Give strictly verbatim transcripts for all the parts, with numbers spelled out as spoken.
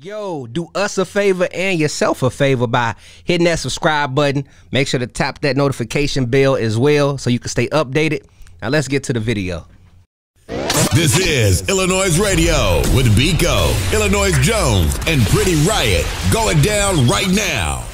Yo, do us a favor and yourself a favor by hitting that subscribe button. Make sure to tap that notification bell as well so you can stay updated. Now let's get to the video. This is iLLANOiZE Radio with Biko, iLLANOiZE Jones, and Pretty Riot. Going down right now.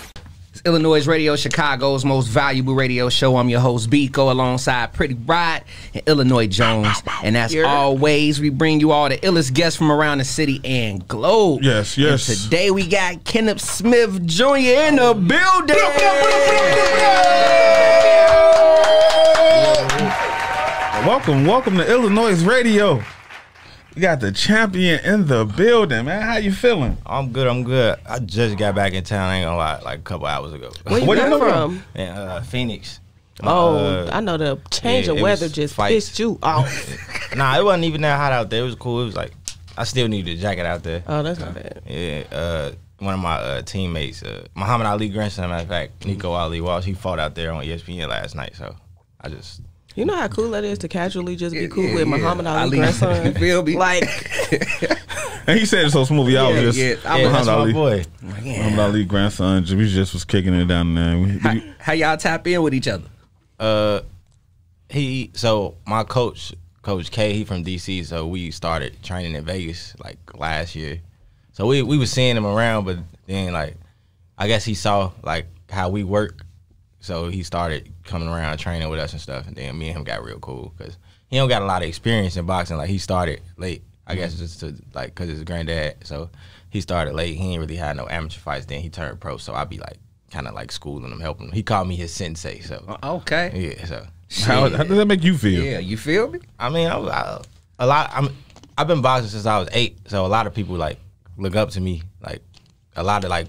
It's iLLANOiZE Radio, Chicago's most valuable radio show. I'm your host, Biko, alongside Pretty Riot and iLLANOiZE Jones. And as always, we bring you all the illest guests from around the city and globe. Yes, yes. And today we got Kenneth Sims Junior in the building. Welcome, welcome to iLLANOiZE Radio. We got the champion in the building, man. How you feeling? I'm good. I'm good. I just got back in town. I ain't gonna lie, like a couple hours ago. Where you, where you from? from? Yeah, uh, Phoenix. Oh, uh, I know the change yeah, of weather just fights. pissed you off. Nah, it wasn't even that hot out there. It was cool. It was like I still needed a jacket out there. Oh, that's uh, not bad. Yeah. Uh, one of my uh, teammates, uh, Muhammad Ali grandson, matter of fact, Nico Ali Walsh, he fought out there on E S P N last night. So I just. You know how cool that is to casually just be cool yeah, with yeah. Muhammad Ali, grandson? Feel me? Like, and he said it so smoothly. I was yeah, just, yeah, yeah, Muhammad Ali, my boy. Yeah. Muhammad Ali, grandson. We just was kicking it down there. We, how how y'all tap in with each other? Uh, he so my coach, Coach K, he from D C. So we started training in Vegas like last year. So we we was seeing him around, but then like I guess he saw like how we work. So he started coming around training with us and stuff, and then me and him got real cool because he don't got a lot of experience in boxing. Like he started late, I guess, just to like because his granddad. So he started late. He ain't really had no amateur fights. Then he turned pro. So I be like kind of like schooling him, helping him. He called me his sensei. So okay, yeah. So how, how does that make you feel? Yeah, you feel me? I mean, I, I, a lot. I'm I've been boxing since I was eight. So a lot of people like look up to me. Like a lot of like.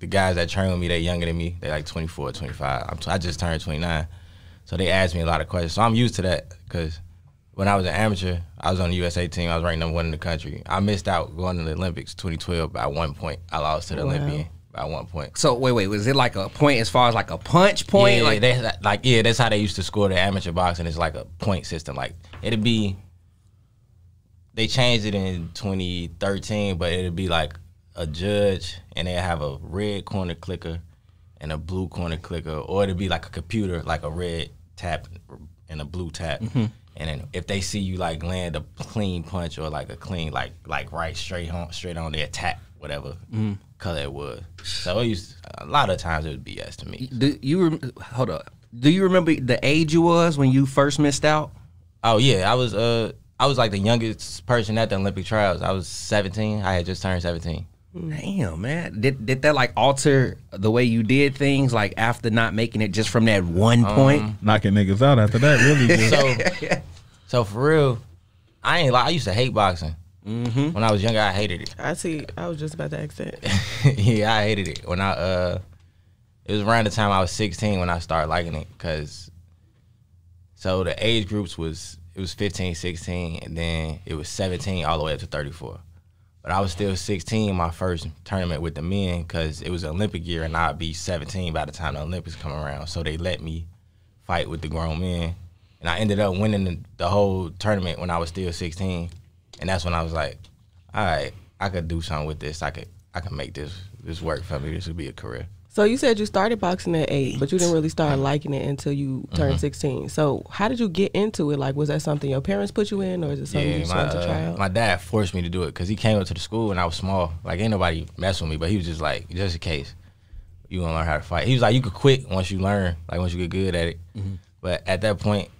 The guys that train with me, they're younger than me. They're like twenty-four, twenty-five. I'm t I just turned twenty-nine. So they asked me a lot of questions. So I'm used to that because when I was an amateur, I was on the U S A team. I was ranked number one in the country. I missed out going to the Olympics twenty twelve by one point. I lost to the wow. Olympian by one point. So wait, wait, was it like a point as far as like a punch point? Yeah, like, they, like, yeah that's how they used to score the amateur boxing. It's like a point system. Like it'd be, they changed it in twenty thirteen, but it'd be like, a judge, and they have a red corner clicker and a blue corner clicker, or it'd be like a computer, like a red tap and a blue tap. Mm-hmm. And then if they see you like land a clean punch or like a clean like like right straight on straight on their tap, whatever mm. color it was. So it used to, a lot of times it was B S to me. So. Do you hold up? Do you remember the age you was when you first missed out? Oh yeah, I was uh I was like the youngest person at the Olympic trials. I was seventeen. I had just turned seventeen. Damn, man. Did, did that, like, alter the way you did things, like, after not making it just from that one um, point? Knocking niggas out after that, really. so, so, for real, I ain't like I used to hate boxing. Mm-hmm. When I was younger, I hated it. I see. I was just about to ask that. Yeah, I hated it. When I, uh, it was around the time I was sixteen when I started liking it, because, so the age groups was, it was fifteen, sixteen, and then it was seventeen all the way up to thirty-four. But I was still sixteen my first tournament with the men because it was Olympic year and I'd be seventeen by the time the Olympics come around. So they let me fight with the grown men. And I ended up winning the, the whole tournament when I was still sixteen. And that's when I was like, all right, I could do something with this. I could I could make this this work for me. This would be a career. So you said you started boxing at eight, but you didn't really start liking it until you turned mm-hmm. sixteen. So how did you get into it? Like, was that something your parents put you in, or is it something yeah, you just my, wanted to try out? Uh, my dad forced me to do it because he came up to the school and I was small. Like, ain't nobody mess with me, but he was just like, just in case you want to learn how to fight. He was like, you could quit once you learn, like once you get good at it. Mm-hmm. But at that point,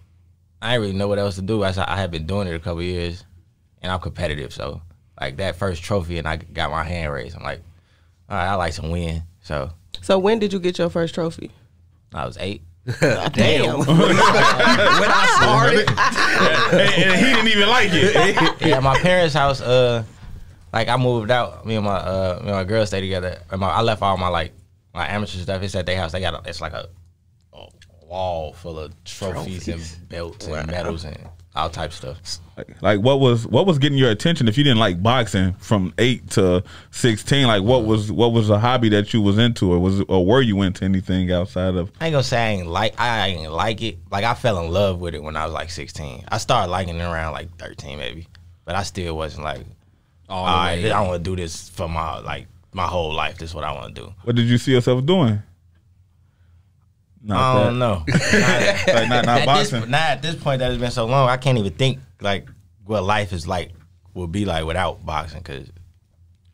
I didn't really know what else to do. I, I had been doing it a couple of years, and I'm competitive. So, like, that first trophy and I got my hand raised. I'm like, all right, I like to win, so... So when did you get your first trophy? I was eight. Damn. When I started. And, and he didn't even like it. Yeah, my parents' house, uh, like I moved out. Me and my uh, me and my girl stayed together. And my, I left all my like my amateur stuff. It's at their house. They got a, it's like a, a wall full of trophies, trophies. and belts wow. and medals and all types of stuff. Like, like what was what was getting your attention if you didn't like boxing from eight to sixteen? Like what was what was a hobby that you was into, or was or were you into anything outside of? I ain't gonna say I ain't like I ain't like it. Like I fell in love with it when I was like sixteen. I started liking it around like thirteen maybe, but I still wasn't like All right, I, I want to do this for my like my whole life. This is what I want to do. What did you see yourself doing? Not I don't that. know. Not, like not, not at boxing. This, not at this point. That has been so long. I can't even think like what life is like will be like without boxing. Cause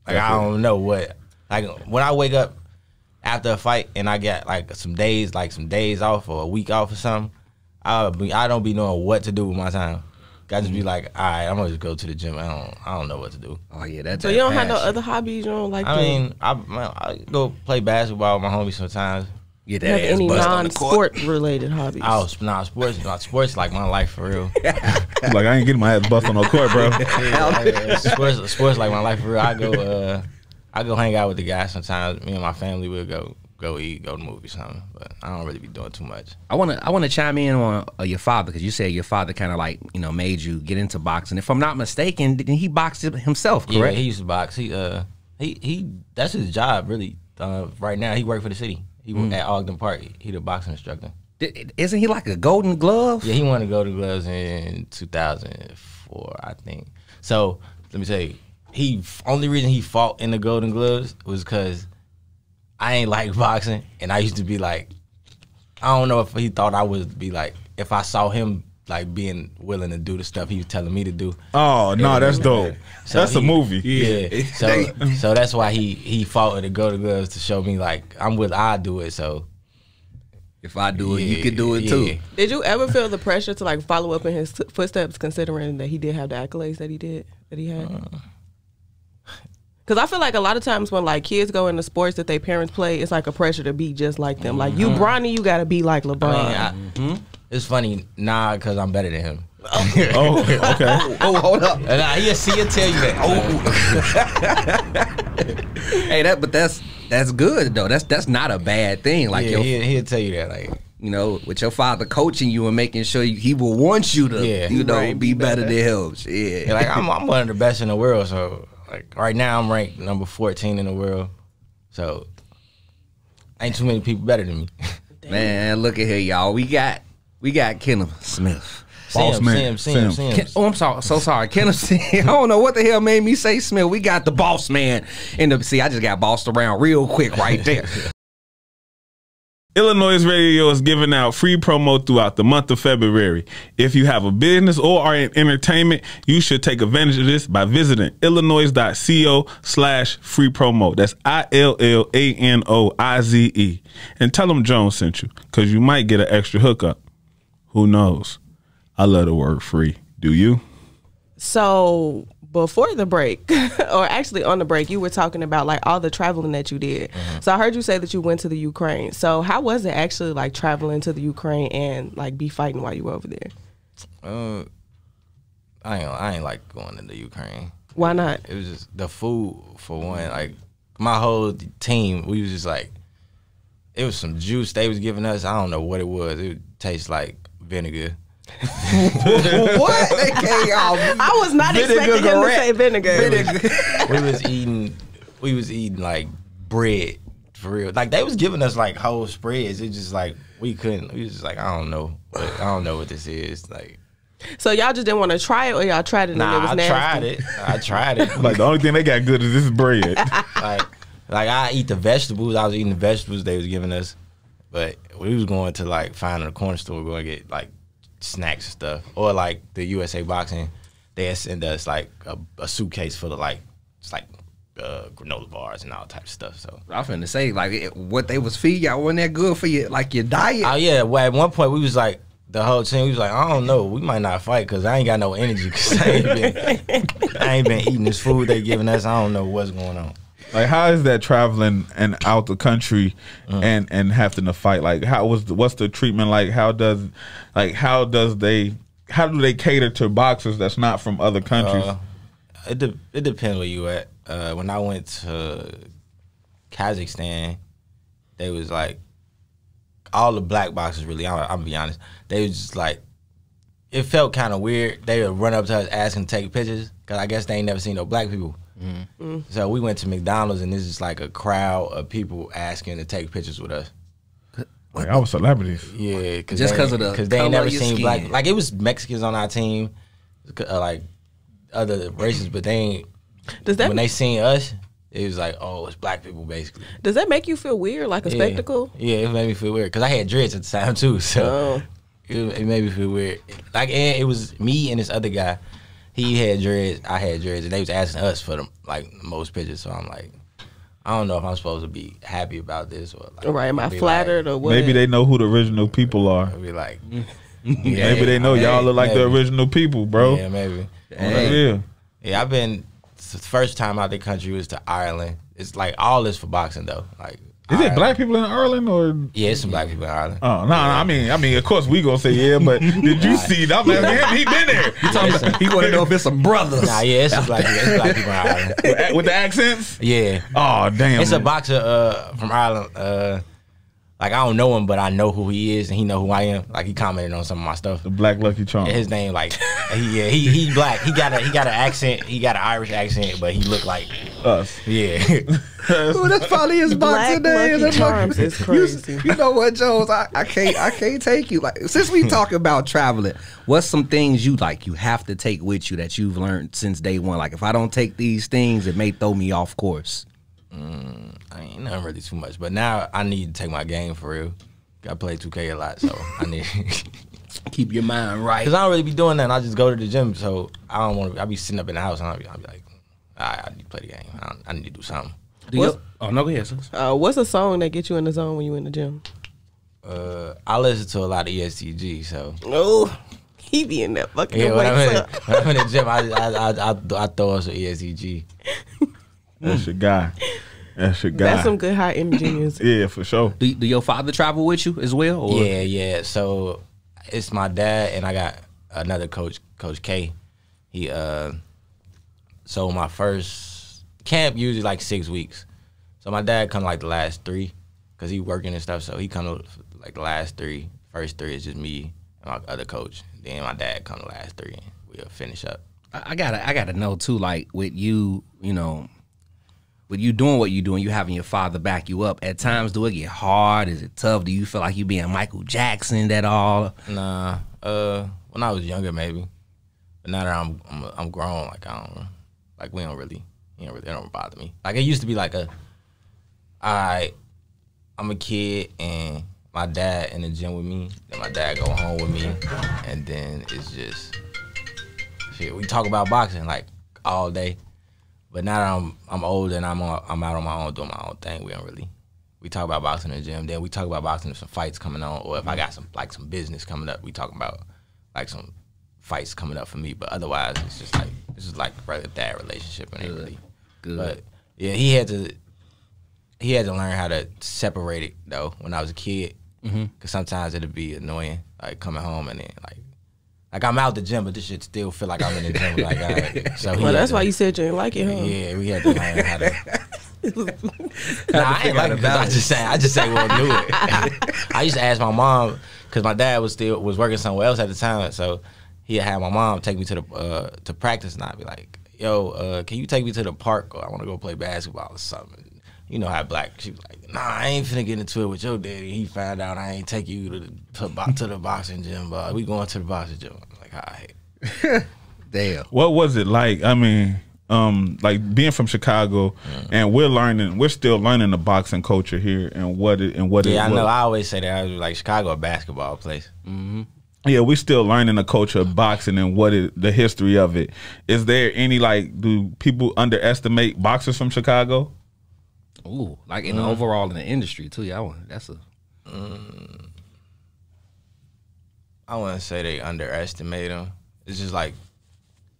like I don't know what like when I wake up after a fight and I get like some days like some days off or a week off or something. I be I don't be knowing what to do with my time. I just be like, all right, I'm gonna just go to the gym. I don't, I don't know what to do. Oh yeah, that's so you don't passion. have no other hobbies. You don't like. I doing? mean, I, I go play basketball with my homies sometimes. Get that ass any non-sport related hobbies? Oh, nah, sports, not sports. Like my life for real. Like I ain't getting my ass bust on no court, bro. yeah, yeah, sports, sports like my life for real. I go, uh, I go hang out with the guys sometimes. Me and my family will go. Go eat, go to the movie, something. But I don't really be doing too much. I wanna, I wanna chime in on uh, your father because you said your father kind of like you know made you get into boxing. If I'm not mistaken, didn't he box himself? Correct. Yeah, he used to box. He, uh, he, he. That's his job, really. Uh, right now, he worked for the city. He mm. worked at Ogden Park. He the boxing instructor. Did, isn't he like a Golden Glove? Yeah, he won the Golden Gloves in two thousand four, I think. So let me tell you, he only reason he fought in the Golden Gloves was because. I ain't like boxing, and I used to be like, I don't know if he thought I would be like, if I saw him like being willing to do the stuff he was telling me to do. Oh no, nah, that's dope. So that's he, a movie. Yeah. yeah. So so that's why he he fought to go to gloves to show me like I'm with I do it. So if I do it, yeah, you can do it yeah. too. Did you ever feel the pressure to like follow up in his footsteps, considering that he did have the accolades that he did that he had? Uh. Because I feel like a lot of times when, like, kids go into sports that their parents play, it's like a pressure to be just like them. Mm-hmm. Like, you Bronny, you got to be like LeBron. I mean, I, mm-hmm. It's funny, nah, because I'm better than him. Oh, okay. Oh, hold up. Nah, he'll see and tell you that. Oh. Hey, that, but that's that's good, though. That's that's not a bad thing. Like, yeah, he'll, he'll tell you that, like. You know, with your father coaching you and making sure you, he will want you to, yeah, you know, right, be better than him. Yeah. yeah like, I'm, I'm one of the best in the world, so. Like right now, I'm ranked number fourteen in the world, so ain't too many people better than me. Man, look at here, y'all. We got we got Kenneth Smith. Boss Sim, man. Sim, Sim, Sim. Sim. Oh, I'm sorry. So sorry, Kenneth Sims. I don't know what the hell made me say Smith. We got the boss man in the. See, I just got bossed around real quick right there. iLLANOiZE Radio is giving out free promo throughout the month of February. If you have a business or are in entertainment, you should take advantage of this by visiting iLLANOiZE dot co slash free promo. That's I L L A N O I Z E. And tell them Jones sent you because you might get an extra hookup. Who knows? I love the word free. Do you? So... Before the break, or actually on the break, you were talking about like all the traveling that you did. Mm-hmm. So I heard you say that you went to the Ukraine. So how was it actually like traveling to the Ukraine and like be fighting while you were over there? Uh, I ain't, I ain't like going to the Ukraine. Why not? It was just the food for one. Like my whole team, we was just like, it was some juice they was giving us. I don't know what it was. It tastes like vinegar. What? They gave y'all I was not expecting him to say vinegar. vinegar. We was eating, we was eating like bread for real. Like they was giving us like whole spreads. It's just like we couldn't. We was just like I don't know. Like, I don't know what this is. Like, so y'all just didn't want to try it, or y'all tried it and nah, it was nasty? I tried it. I tried it. Like the only thing they got good is this bread. Like, like I eat the vegetables. I was eating the vegetables they was giving us, but we was going to like find a corner store going to get like. Snacks and stuff, or like the U S A boxing, they send us like a, a suitcase full of like it's like uh, granola bars and all types of stuff. So I was finna say like it, what they was feeding y'all wasn't that good for you, like your diet. Oh yeah, well at one point we was like the whole team we was like I don't know, we might not fight because I ain't got no energy because I ain't been I ain't been eating this food they giving us. I don't know what's going on. Like how is that traveling and out the country mm. and and having to fight? Like how was the, what's the treatment like? How does like how does they how do they cater to boxers that's not from other countries? Uh, it de it depends where you at. Uh, when I went to Kazakhstan, they was like all the black boxers really. I'm, I'm gonna be honest. They was just like it felt kind of weird. They would run up to us asking to take pictures because I guess they ain't never seen no black people. Mm. Mm. So we went to McDonald's and this is like a crowd of people asking to take pictures with us. Like I was celebrities. Yeah, cause just because of the because they ain't never seen skin. black. Like it was Mexicans on our team, uh, like other races, but they ain't Does that when they seen us, it was like, oh, it's black people basically. Does that make you feel weird, like a yeah. spectacle? Yeah, it made me feel weird because I had dreads at the time too, so oh. it, it made me feel weird. Like, and it was me and this other guy. He had dreads, I had dreads, and they was asking us for the like most pictures. So I'm like, I don't know if I'm supposed to be happy about this or like, right? Am I flattered like, or what? Maybe they know who the original people are. I'll be like, yeah, maybe they know y'all look like maybe. the original people, bro. Yeah, maybe. Yeah, yeah. I've been. The first time out the country was to Ireland. It's like all this for boxing though. Like, is it black people in Ireland or? Yeah, it's some black people in Ireland. Oh no, no, I mean, I mean, of course we gonna say yeah, but did you see? I'm asking him. He been there. You talking yeah, about? He wanna know if it's some brothers. Nah, yeah, it's some black, it's black people in Ireland with, with the accents. Yeah. Oh damn. It's man. a boxer uh, from Ireland. Uh, like I don't know him, but I know who he is, and he know who I am. Like he commented on some of my stuff. The Black Lucky Charm. Yeah, his name like. He, yeah, he he black. He got a he got an accent. He got an Irish accent, but he looked like us. Yeah, well, that's probably his boxing name. That's crazy. You, you know what, Jones? I, I can't I can't take you. Like since we talk about traveling, what's some things you like you have to take with you that you've learned since day one? Like if I don't take these things, it may throw me off course. Mm, I ain't nothing really too much, but now I need to take my game for real. I play two K a lot, so I need. Keep your mind right. Because I don't really be doing that. And I just go to the gym. So I don't want to. I be sitting up in the house and I'll be, I'll be like, all right, I need to play the game. I, I need to do something. Do you, oh, no, go ahead, sis. Uh, what's a song that gets you in the zone when you in the gym? Uh, I listen to a lot of E S T G, so. Oh, he be in that fucking yeah, when, I'm in, when I'm in the gym, I, I, I, I, I throw up some E S T G. That's your guy. That's your guy. That's some good high energy music. Yeah, for sure. Do, do your father travel with you as well? Or? Yeah, yeah. So. It's my dad and I got another coach, Coach K. He uh, so my first camp usually like six weeks. So my dad come like the last three, cause he working and stuff. So he come to like the last three. First three is just me and my other coach. Then my dad come the last three and we'll finish up. I gotta, I gotta know too. Like with you, you know. With you doing what you doing, you having your father back you up. At times, do it get hard? Is it tough? Do you feel like you being Michael Jackson at all? Nah. Uh, when I was younger, maybe. But now that I'm I'm, I'm grown, like I don't, like we don't really, you know, really, it don't bother me. Like it used to be like a, I, I'm a kid and my dad in the gym with me, then my dad go home with me, and then it's just, shit. We talk about boxing like all day. But now that I'm I'm older and I'm on, I'm out on my own doing my own thing, we don't really we talk about boxing in the gym. Then we talk about boxing if some fights coming on, or if I got some like some business coming up, we talk about like some fights coming up for me. But otherwise, it's just like it's just like brother dad relationship and everything. Good. But yeah, he had to he had to learn how to separate it though when I was a kid, mm-hmm. Cause sometimes it'd be annoying like coming home and then like. Like, I'm out the gym, but this shit still feel like I'm in the gym. Like, right. So well, that's to, why you said you didn't like it, huh? Yeah, we had to learn how to. Nah, I ain't like it I just say I just say well, do it. I used to ask my mom, because my dad was still was working somewhere else at the time, so he had my mom take me to the uh, to practice, and I'd be like, yo, uh, can you take me to the park, or I want to go play basketball or something. You know how black, she was like, nah, I ain't finna get into it with your daddy. He found out I ain't take you to the, to, bo to the boxing gym, but we going to the boxing gym. I'm like, all right. Damn. What was it like? I mean, um, like being from Chicago, mm-hmm. and we're learning, we're still learning the boxing culture here and what it and what yeah, it Yeah, I know. What, I always say that. I was like, Chicago, a basketball place. Mm-hmm. Yeah, we still learning the culture of boxing and what it, the history of it. Is there any, like, do people underestimate boxers from Chicago? Ooh, like in the mm. overall in the industry too, yeah. I want that's a. Mm. I wouldn't say they underestimate them. It's just like,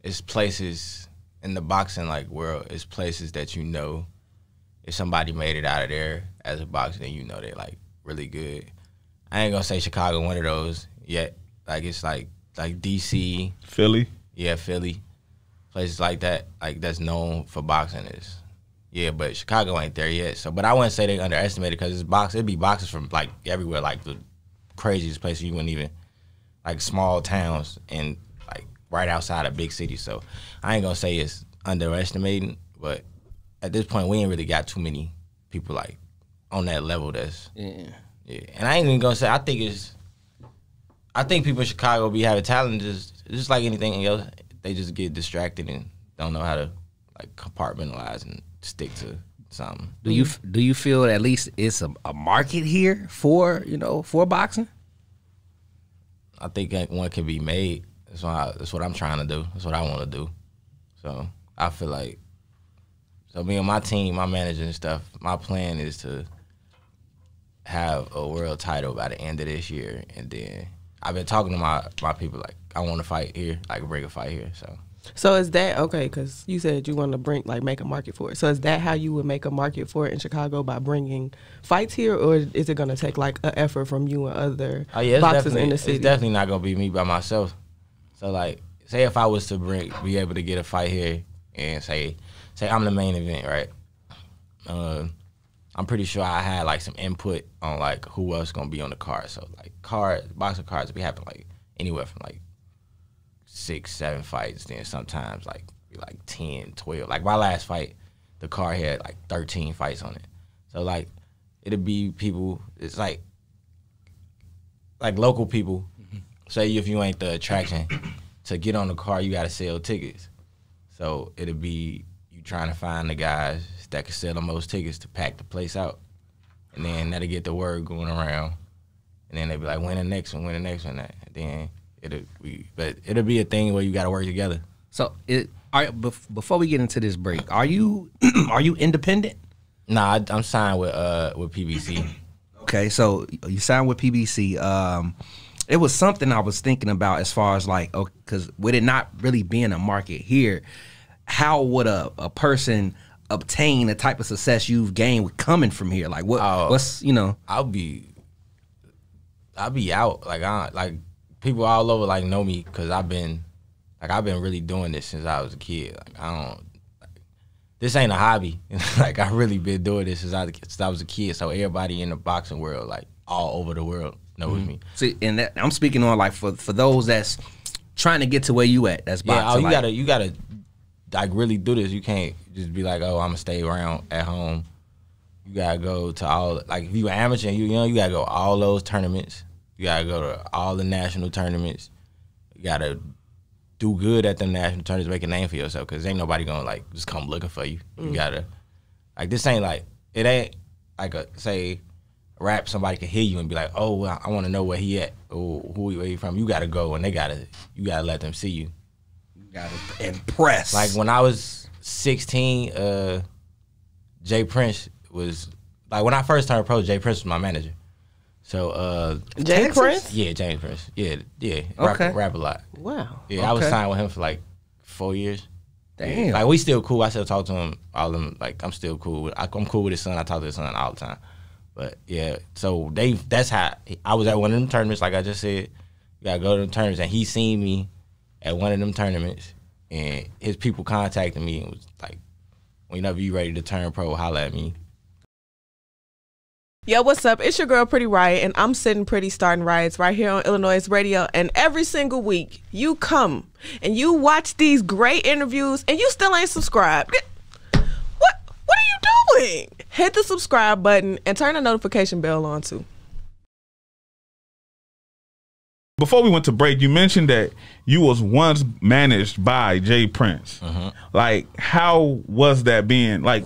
it's places in the boxing like world. It's places that you know, if somebody made it out of there as a boxer, then you know they like really good. I ain't gonna say Chicago one of those yet. Like it's like like D C, Philly, yeah, Philly, places like that. Like that's known for boxing is. Yeah, but Chicago ain't there yet. So, but I wouldn't say they underestimated because it's box. It'd be boxers from like everywhere, like the craziest places you wouldn't even, like small towns and like right outside of big cities. So, I ain't gonna say it's underestimating, but at this point, we ain't really got too many people like on that level. That's yeah, yeah. And I ain't even gonna say I think it's. I think people in Chicago be having talent just just like anything else. They just get distracted and don't know how to like compartmentalize and stick to something. Do you do you feel at least it's a, a market here for you know for boxing? I think one can be made. That's what I, that's what I'm trying to do. That's what I want to do. So I feel like so me and my team, my manager and stuff. My plan is to have a world title by the end of this year, and then I've been talking to my my people like I want to fight here, like bring a fight here. So. So is that okay? Because you said you want to bring like make a market for it. So is that how you would make a market for it in Chicago by bringing fights here, or is it going to take like an effort from you and other oh, yeah, boxers in the city? It's definitely not going to be me by myself. So like, say if I was to bring be able to get a fight here, and say say I'm the main event, right? Uh, I'm pretty sure I had like some input on like who else going to be on the card. So like card boxing cards be happening like anywhere from like. Six, seven fights, then sometimes like like ten, twelve. Like my last fight, the card had like thirteen fights on it. So like it'll be people. It's like like local people. Mm-hmm. Say if you ain't the attraction to get on the card, you gotta sell tickets. So it'll be you trying to find the guys that can sell the most tickets to pack the place out, and then that'll get the word going around, and then they'll be like, when the next one, when the next one, that and then. It'll be, but it'll be a thing where you got to work together. So, it, are, before we get into this break, are you are you independent? Nah, I, I'm signed with uh with P B C. Okay, so you signed with P B C. Um, it was something I was thinking about as far as like, okay, because with it not really being a market here, how would a a person obtain the type of success you've gained with coming from here? Like what? Uh, what's you know? I'll be, I'll be out like I like. People all over like know me because I've been, like I've been really doing this since I was a kid. Like I don't, like, this ain't a hobby. Like I really been doing this since I, since I was a kid. So everybody in the boxing world, like all over the world, knows mm-hmm. me. See, and that, I'm speaking on like for for those that's trying to get to where you at. That's boxing. Yeah, oh, you like, gotta you gotta like really do this. You can't just be like, oh, I'm gonna stay around at home. You gotta go to all like if you were amateur and you young, you gotta go all those tournaments. You gotta go to all the national tournaments. You gotta do good at the national tournaments, make a name for yourself, because ain't nobody gonna like just come looking for you. You mm. gotta like this ain't like it ain't like a say rap. Somebody can hear you and be like, oh, well, I want to know where he at or oh, who where he from. You gotta go and they gotta you gotta let them see you. You gotta impress. Like when I was sixteen, uh, J. Prince was like when I first turned pro. J. Prince was my manager. So, uh... J. Prince? Yeah, J. Prince. Yeah, yeah. Okay. Rap, rap a lot. Wow. Yeah, okay. I was signed with him for, like, four years. Damn. Yeah. Like, we still cool. I still talk to him. All them, like, I'm still cool. With, I, I'm cool with his son. I talk to his son all the time. But, yeah, so they... That's how... I was at one of them tournaments, like I just said. You gotta go to them tournaments. And he seen me at one of them tournaments. And his people contacted me and was like, whenever you ready to turn pro, holla at me. Yo, what's up? It's your girl, Pretty Riot, and I'm sitting pretty starting riots right here on iLLANOiZE Radio. And every single week, you come and you watch these great interviews, and you still ain't subscribed. What? What are you doing? Hit the subscribe button and turn the notification bell on too. Before we went to break, you mentioned that you was once managed by J. Prince. Uh-huh. Like, how was that being like?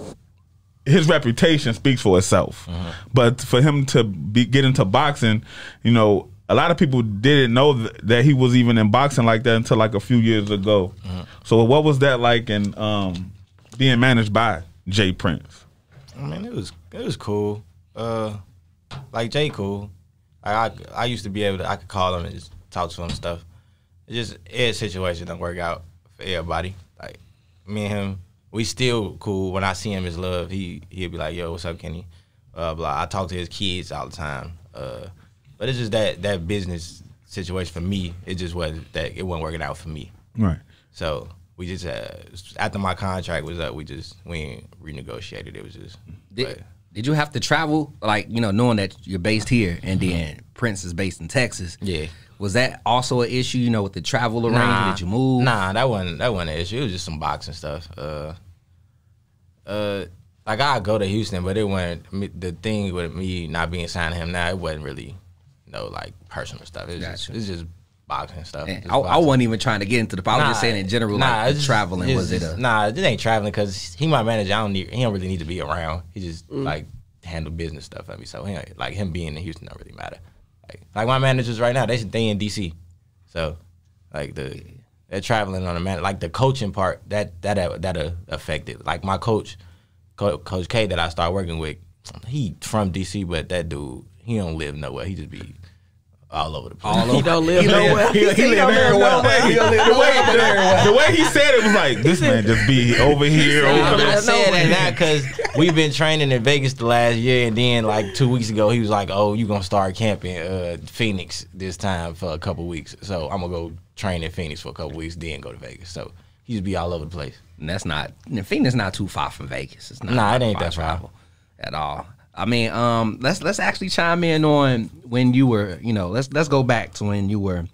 His reputation speaks for itself. Uh-huh. But for him to be, get into boxing, you know, a lot of people didn't know th that he was even in boxing like that until like a few years ago. Uh-huh. So what was that like in um, being managed by J. Prince? I mean, it was it was cool. Uh, like J. cool. I, I I used to be able to I could call him and just talk to him and stuff. It just his situation don't work out for everybody. Like me and him. We still cool. When I see him as love, he, he'll be like, yo, what's up, Kenny? Uh, blah. I talk to his kids all the time. Uh, but it's just that that business situation for me, it just wasn't, that, it wasn't working out for me. Right. So we just, uh, after my contract was up, we just, we renegotiated. It was just. Did, but, did you have to travel? Like, you know, knowing that you're based here and mm-hmm. then Prince is based in Texas. Yeah. Was that also an issue, you know, with the travel arrangement? Nah, did you move? Nah, that wasn't that wasn't an issue. It was just some boxing stuff. Uh, uh, like I go to Houston, but it wasn't the thing with me not being signed to him now. It wasn't really no like personal stuff. It's gotcha. just it's just boxing stuff. I, boxing. I wasn't even trying to get into the. I was nah, just saying in general, nah, like, it's traveling it's, was it? A, nah, it ain't traveling because he my manager. I don't need. He don't really need to be around. He just mm. like handle business stuff for me. So he, like him being in Houston don't really matter. Like, like my managers right now, they they in D C. So like the they're traveling on a man like the coaching part that that that uh, affected. Like my coach, Co Coach K, that I started working with. He from D C, but that dude he don't live nowhere. He just be all over the place. All over. He don't live nowhere. He, he, he, he live everywhere. The, the way he said it was like this man just be over here. Over I'm not saying that now because we've been training in Vegas the last year, and then like two weeks ago he was like, "Oh, you gonna start camping uh, Phoenix this time for a couple weeks?" So I'm gonna go train in Phoenix for a couple weeks, then go to Vegas. So he just be all over the place. And that's not Phoenix. Not too far from Vegas. It's not. Nah, it ain't that far. At all. I mean, um, let's let's actually chime in on when you were, you know, let's let's go back to when you were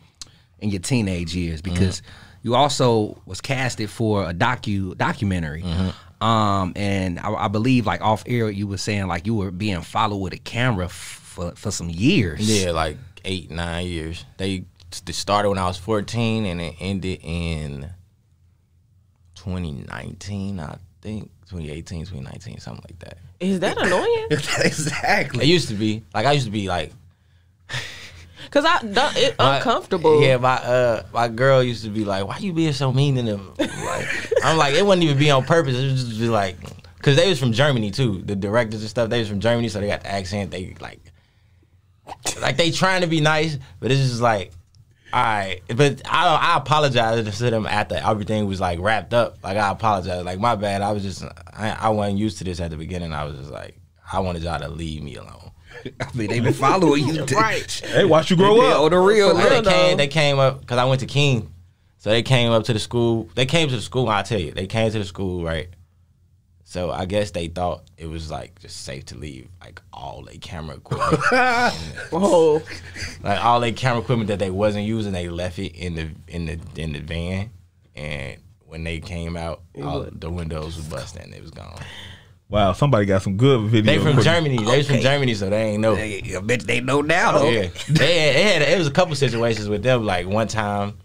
in your teenage years because mm-hmm. you also was casted for a docu documentary, mm-hmm. um, and I, I believe like off air you were saying like you were being followed with a camera for for some years. Yeah, like eight nine years. They, they started when I was fourteen and it ended in twenty nineteen, I think. twenty eighteen, twenty nineteen, something like that. Is that annoying? Exactly. It used to be. Like, I used to be, like... Because I... It's uncomfortable. Yeah, my uh, my girl used to be like, why you being so mean to them? Like, I'm like, it wouldn't even be on purpose. It would just be like... Because they was from Germany, too. The directors and stuff, they was from Germany, so they got the accent. They, like... Like, they trying to be nice, but it's just like... All right, but I I apologized to them after everything was like wrapped up. Like I apologized, like my bad. I was just I, I wasn't used to this at the beginning. I was just like I wanted y'all to leave me alone. I mean they been following you, right? They watch you grow up. Oh, the real like, they came they came up because I went to King, so they came up to the school. They came to the school. I tell you, they came to the school, right? So I guess they thought it was like just safe to leave like all their camera equipment. Whoa. Like all their camera equipment that they wasn't using, they left it in the in the in the van. And when they came out, all the windows was busted and it was gone. Wow, somebody got some good video. They from Germany. They okay. from Germany, so they ain't know. They, I bet they know now though. Yeah. They had, they had it was a couple situations with them. Like one time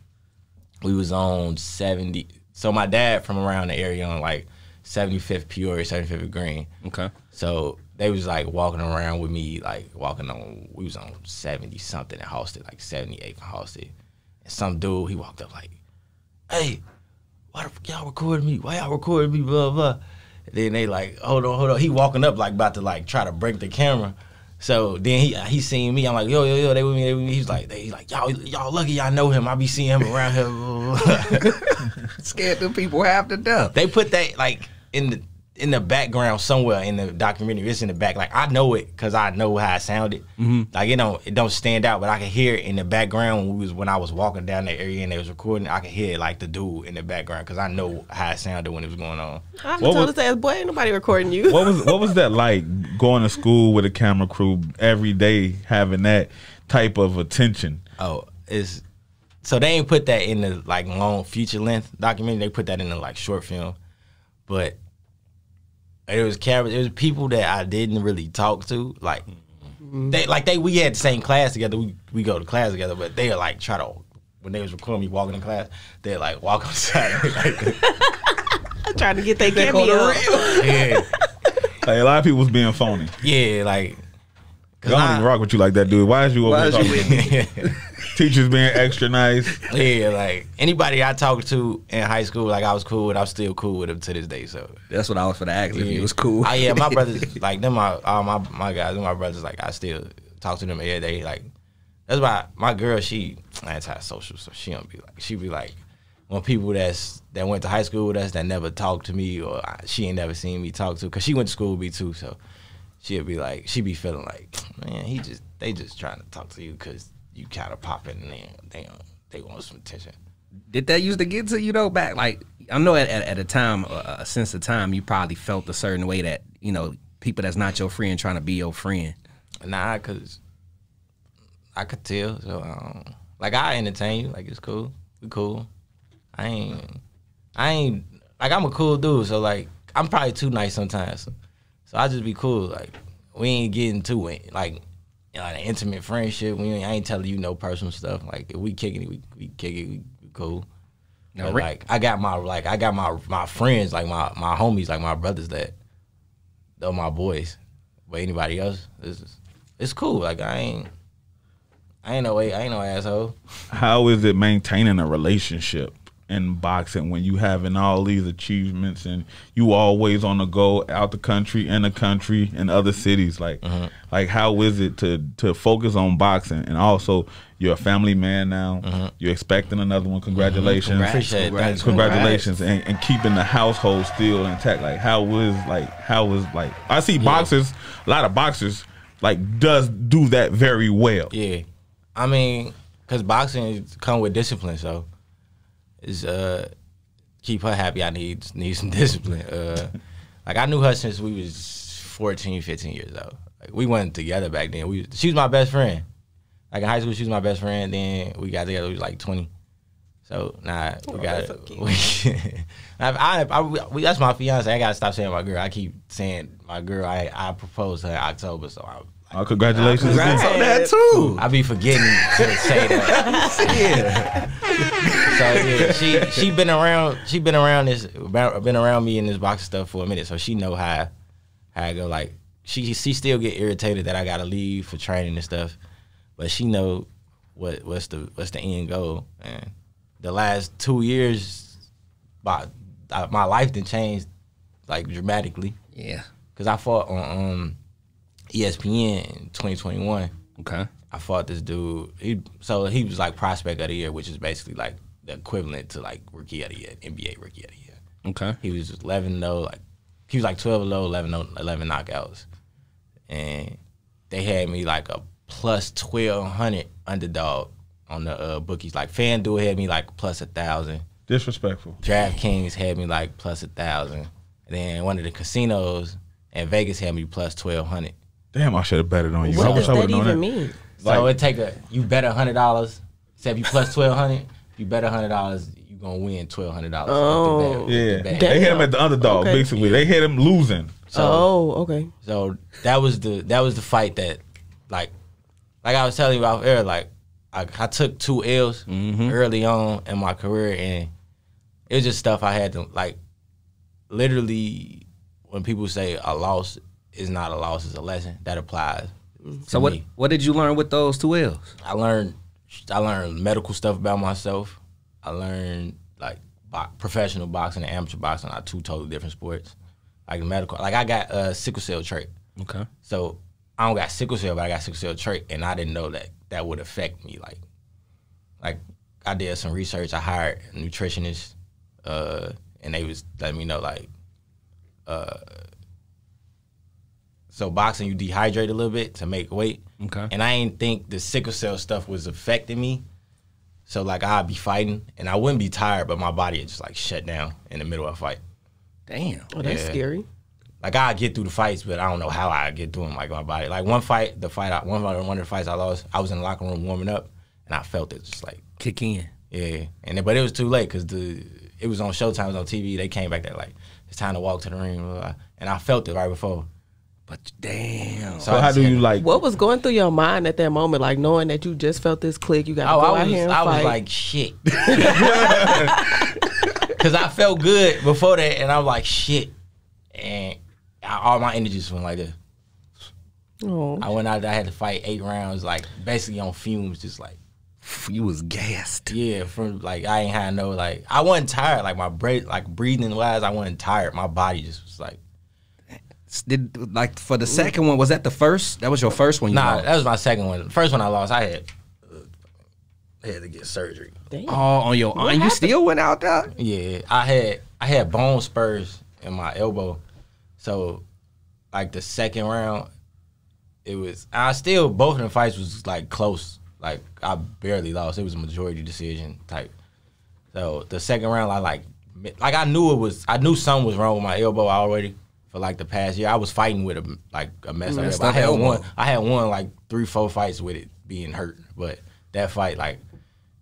we was on seventy so my dad from around the area on like seventy-fifth Peoria, seventy-fifth Green. Okay. So they was like walking around with me, like walking on, we was on seventy something at Halsted, like seventy-eighth and Halsted. And some dude, he walked up like, hey, why the fuck y'all recording me? Why y'all recording me, blah, blah. And then they like, hold on, hold on. He walking up like about to like try to break the camera. So then he he seen me. I'm like, yo, yo, yo, they with me, they with me. He's like, they like, y'all, y'all lucky y'all know him. I be seeing him around here. Scared them people half to death. They put that like in the in the background somewhere in the documentary. It's in the back. Like I know it because I know how it sounded. Mm-hmm. Like it don't it don't stand out, but I can hear it in the background when we was when I was walking down the area and they was recording. I could hear like the dude in the background because I know how it sounded when it was going on. I told was, this ass boy ain't nobody recording you. What was what was that like going to school with a camera crew every day, having that type of attention? Oh, it's so they ain't put that in the like long feature length documentary. They put that in the like short film. But it was cameras. It was people that I didn't really talk to. Like they, like they, we had the same class together. We we go to class together. But they were like try to when they was recording me walking in class, they like walk outside like, trying to get their camera. Yeah, like a lot of people was being phony. Yeah, like cause I don't I, even rock with you like that, dude. Why is you over talking with me? Teachers being extra nice. Yeah, like anybody I talked to in high school, like I was cool with, I'm still cool with them to this day. So that's what I was for the act. Yeah. It was cool. I, yeah, my brothers, like them, my, all my my guys, and my brothers, like I still talk to them every day. Like that's why my girl, she anti-social, so she don't be like she be like when people that's that went to high school with us that never talked to me or I, she ain't never seen me talk to because she went to school with me too. So she'll be like she be feeling like man, he just they just trying to talk to you because. You kind of pop in there. They, they want some attention. Did that used to get to you, though, back? Like, I know at, at, at a time, uh, a sense of time, you probably felt a certain way that, you know, people that's not your friend trying to be your friend. Nah, because I could tell. So, um, like, I entertain you. Like, it's cool. We cool. I ain't, I ain't, like, I'm a cool dude. So, like, I'm probably too nice sometimes. So, so I just be cool. Like, we ain't getting too, like, you know, an intimate friendship. We ain't, I ain't telling you no personal stuff. Like if we kicking it, we we kick it, we, we cool. No, but, like I got my like I got my my friends, like my my homies, like my brothers that they're my boys. But anybody else, it's it's cool. Like I ain't I ain't no I ain't no asshole. How is it maintaining a relationship in boxing when you having all these achievements and you always on the go, out the country, in the country, in other cities? Like, mm-hmm. like how is it to to focus on boxing? And also, you're a family man now. Mm-hmm. You're expecting another one. Congratulations! Mm-hmm. Appreciate Congrats. It. Congratulations! Congrats. And, and keeping the household still intact. Like, how was like how is like I see yeah. boxers, a lot of boxers like does do that very well. Yeah, I mean, because boxing come with discipline, so. Is uh keep her happy. I need need some discipline. Uh, like I knew her since we was fourteen, fifteen years old. Like we wasn't together back then. We she was my best friend. Like in high school, she was my best friend. Then we got together. We was like twenty. So nah, we oh, got it. I, I, I we, that's my fiance. I gotta stop saying my girl. I keep saying my girl. I I proposed her in October. So I. Oh, congratulations! Congrats on that too. I be forgetting to say that. Yeah. So yeah, she she been around she been around this been around me in this boxing stuff for a minute, so she know how how I go. Like she she still get irritated that I gotta leave for training and stuff, but she know what what's the what's the end goal. And the last two years, my my life done changed like dramatically. Yeah, because I fought on. Um, E S P N in twenty twenty-one. Okay. I fought this dude. He, so he was like prospect of the year, which is basically like the equivalent to like rookie of the year, N B A rookie of the year. Okay. He was eleven and oh. Like, he was like twelve and oh, eleven and oh, eleven knockouts. And they had me like a plus twelve hundred underdog on the uh, bookies. Like FanDuel had me like plus one thousand. Disrespectful. DraftKings had me like plus one thousand. And then one of the casinos in Vegas had me plus twelve hundred. Damn, I should have betted on you. What I wish does I that known even that. Mean? Like, so it take a you bet a hundred dollars. Say if you plus twelve hundred, you bet a hundred dollars, you gonna win twelve hundred dollars. Oh, the bet, yeah. The they hit him at the underdog. Okay. Basically, yeah. They hit him losing. So, oh, okay. So that was the that was the fight that, like, like I was telling you off air. Like I, I took two L's mm-hmm. early on in my career, and it was just stuff I had to like. Literally, when people say I lost. It's not a loss, it's a lesson. That applies. So what me. What did you learn with those two L's? I learned I learned medical stuff about myself. I learned like bo professional boxing and amateur boxing are two totally different sports. Like medical, like I got a uh, sickle cell trait. Okay. So I don't got sickle cell, but I got sickle cell trait, and I didn't know that that would affect me. Like, like I did some research. I hired a nutritionist, uh, and they was letting me know like. Uh, So boxing, you dehydrate a little bit to make weight. Okay. And I ain't think the sickle cell stuff was affecting me. So, like, I'd be fighting, and I wouldn't be tired, but my body would just, like, shut down in the middle of a fight. Damn. Oh, that's yeah. scary. Like, I'd get through the fights, but I don't know how I'd get through them, like, my body. Like, one fight, the fight, I, one, one of the fights I lost, I was in the locker room warming up, and I felt it just, like. Kick in. Yeah. And then, but it was too late because the it was on Showtime, it was on T V. They came back there, like, it's time to walk to the ring. Blah, blah. And I felt it right before. But damn. So, so how do you like? What was going through your mind at that moment, like knowing that you just felt this click? You got to oh, go I out was, here and I fight. Was like, shit, because I felt good before that, and I'm like, shit, and I, all my energy just went like this. Oh. I went out there. I had to fight eight rounds, like basically on fumes, just like you was gassed. Yeah, from like I ain't had no like I wasn't tired. Like my breath, like breathing wise, I wasn't tired. My body just was like. Did like for the second one was that the first? That was your first one. You nah, lost? That was my second one. The first one I lost, I had uh, I had to get surgery. Damn. Oh, on your arm, you still went out there? Yeah, I had I had bone spurs in my elbow, so like the second round, it was I still both of the fights was like close. Like I barely lost. It was a majority decision type. So the second round, I like like I knew it was I knew something was wrong with my elbow already. For like the past year, I was fighting with a like a mess up. I had one. I had one like three, four fights with it being hurt. But that fight, like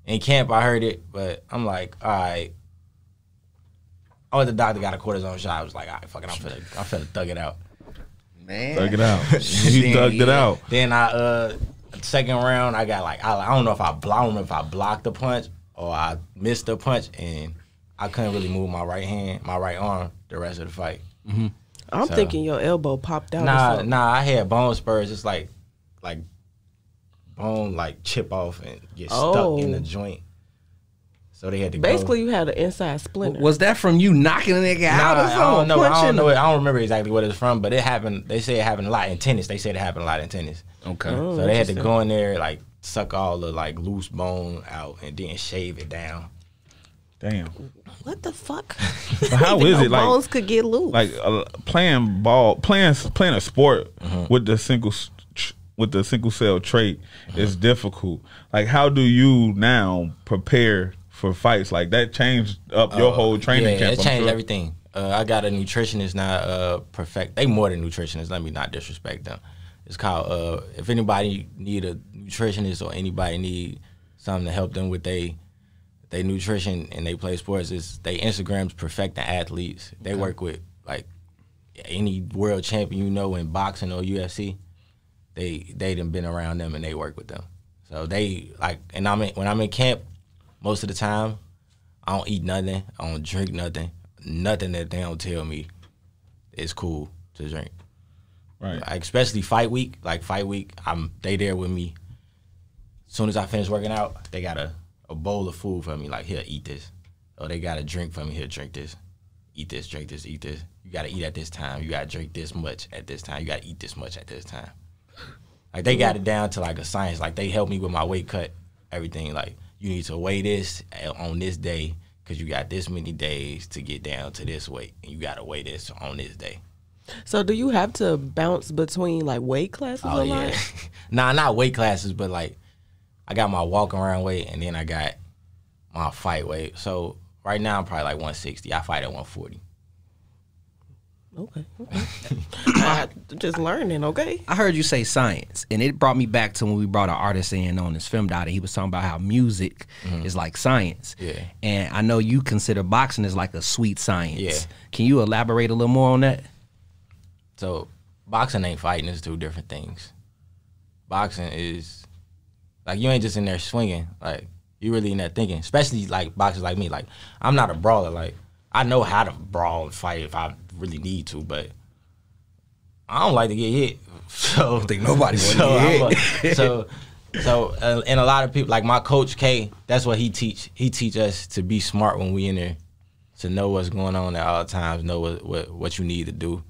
in camp, I heard it. But I'm like, all right. Oh, the doctor got a cortisone shot. I was like, all right, fucking, I'm finna, I'm finna thug it out. man. Thugged it out. You thugged yeah. it out. Then I, uh, second round, I got like, I, I don't know if I, I don't know if I blocked the punch or I missed the punch, and I couldn't really move my right hand, my right arm, the rest of the fight. Mm-hmm. I'm so, thinking your elbow popped out. Nah, or something. nah, I had bone spurs. It's like, like bone like chip off and get oh. stuck in the joint. So they had to basically go. You had an inside splinter. Was that from you knocking the nigga nah, out or something? I don't know. I don't know. It. I don't remember exactly what it's from, but it happened. They say it happened a lot in tennis. They said it happened a lot in tennis. Okay. Oh, so they had to go in there, like suck all the like loose bone out, and then shave it down. Damn. What the fuck? But how is it like bones could get loose? Like uh, playing ball, playing playing a sport mm-hmm. with the single. with the sickle cell trait mm-hmm. is difficult. Like, how do you now prepare for fights? Like, that changed up your uh, whole training yeah, camp. Yeah, it changed sure. everything. Uh, I got a nutritionist now, uh, perfect. They more than nutritionists. Let me not disrespect them. It's called, uh, if anybody need a nutritionist or anybody need something to help them with they, they nutrition and they play sports, is they Instagram's Perfecting Athletes. They okay. work with, like, any world champion you know in boxing or U F C. They they done been around them and they work with them, so they like. And I'm in, when I'm in camp, most of the time, I don't eat nothing, I don't drink nothing, nothing that they don't tell me is cool to drink. Right. Like, especially fight week, like fight week, I'm they there with me. As soon as I finish working out, they got a a bowl of food for me. Like, here, eat this. Or they got a drink for me. Here, drink this. Eat this. Drink this. Eat this. You gotta eat at this time. You gotta drink this much at this time. You gotta eat this much at this time. Like, they got it down to, like, a science. Like, they helped me with my weight cut, everything. Like, you need to weigh this on this day because you got this many days to get down to this weight, and you got to weigh this on this day. So do you have to bounce between, like, weight classes oh, a yeah. lot? Nah, not weight classes, but, like, I got my walk-around weight, and then I got my fight weight. So right now I'm probably, like, one sixty. I fight at one forty. Okay. okay. I, just learning, okay? I heard you say science, and it brought me back to when we brought an artist in on this film dot, and he was talking about how music mm-hmm. is like science. Yeah. And I know you consider boxing as like a sweet science. Yeah. Can you elaborate a little more on that? So, boxing ain't fighting. It's two different things. Boxing is, like, you ain't just in there swinging. Like, you really in there thinking, especially, like, boxers like me. Like, I'm not a brawler. Like, I know how to brawl and fight if I really need to, but I don't like to get hit. So I don't think nobody wants so to get hit. A, so, so uh, and a lot of people, like my Coach K, that's what he teach. He teach us to be smart when we in there, to know what's going on at all times, know what what, what you need to do,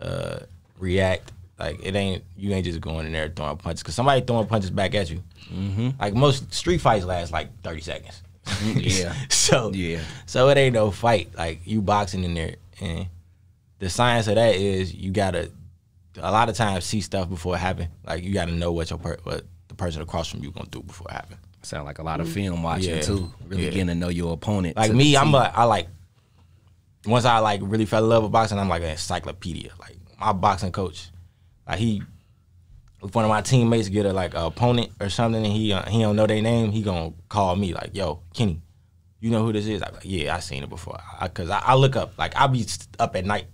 uh, react. Like, it ain't, you ain't just going in there throwing punches, because somebody throwing punches back at you. Mm-hmm. Like, most street fights last like thirty seconds. Yeah. So yeah. So it ain't no fight. Like, you boxing in there, and the science of that is you gotta a lot of times see stuff before it happen. Like, you gotta know what your per what the person across from you gonna do before it happen. Sound like a lot of film watching yeah. too. Really yeah. getting to know your opponent. Like me, I'm like I like once I like really fell in love with boxing, I'm like an encyclopedia. Like, my boxing coach, like he, if one of my teammates get a like a opponent or something, and he uh, he don't know their name, he gonna call me like, "Yo, Kenny, you know who this is?" I'm like, "Yeah, I seen it before." I, Cause I, I look up, like, I be up at night,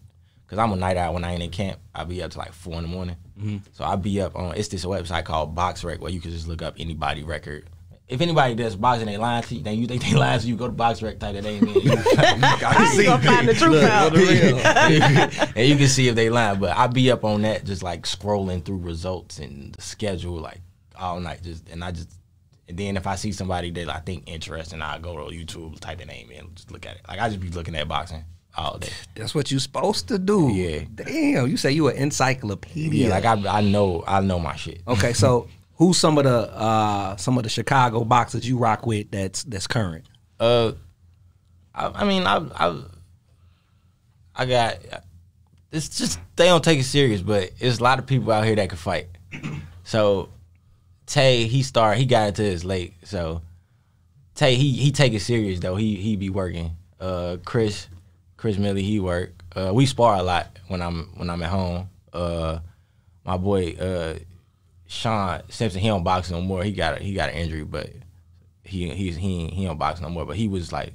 cause I'm a night owl when I ain't in camp. I be up to like four in the morning, mm-hmm. so I be up on. It's this website called BoxRec where you can just look up anybody record. If anybody does boxing, they lying to you. Then you think they lying to you. Go to BoxRec, type that name in. You can find the truth out. And you can see if they lying. But I be up on that, just like scrolling through results and the schedule, like all night. Just and I just and then if I see somebody that I think interesting, I go to YouTube, type the name in, just look at it. Like, I just be looking at boxing all day. That's what you supposed to do. Yeah. Damn, you say you an encyclopedia. Yeah, like I, I know, I know my shit. Okay, so. Who's some of the uh, some of the Chicago boxers you rock with that's that's current? Uh, I, I mean, I, I I got it's just they don't take it serious, but it's a lot of people out here that can fight. So Tay, he started, he got into this late. So Tay, he he take it serious though. He he be working. Uh, Chris Chris Millie, he work. Uh, we spar a lot when I'm when I'm at home. Uh, my boy. Uh, Sean Simpson, he don't box no more. He got a, he got an injury, but he he's he he don't box no more. But he was like,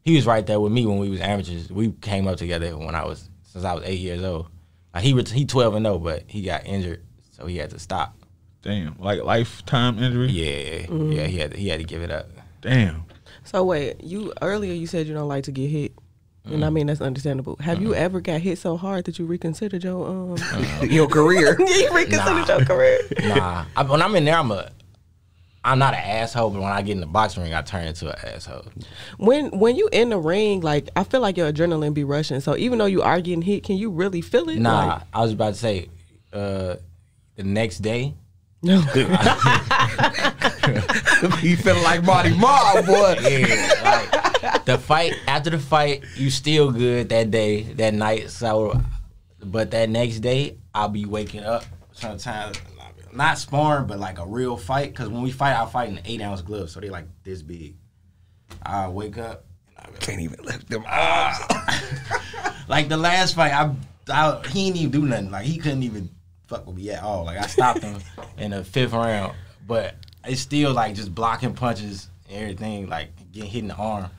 he was right there with me when we was amateurs. We came up together when I was since I was eight years old. Like he he twelve and oh, but he got injured, so he had to stop. Damn, like lifetime injury. Yeah, mm-hmm. yeah, he had to, he had to give it up. Damn. So wait, you earlier you said you don't like to get hit. And I mean, that's understandable. Have uh-huh. you ever got hit so hard that you reconsidered your um uh-huh. your career? You reconsidered nah. your career? Nah. I, when I'm in there, I'm a, I'm not an asshole, but when I get in the boxing ring, I turn into an asshole. When when you in the ring, like I feel like your adrenaline be rushing. So even though you are getting hit, can you really feel it? Nah. Like, I was about to say, uh, the next day. No. He feeling like Marty Marl, boy. Yeah. Like, the fight, after the fight, you still good that day, that night. So, but that next day, I'll be waking up sometimes, not sparring, but like a real fight. Because when we fight, I fight in eight ounce gloves, so they like this big. I wake up, and I can't even lift them arms. Like the last fight, I, I he didn't even do nothing. Like he couldn't even fuck with me at all. Like I stopped him in the fifth round, but it's still like just blocking punches and everything, like getting hit in the arm.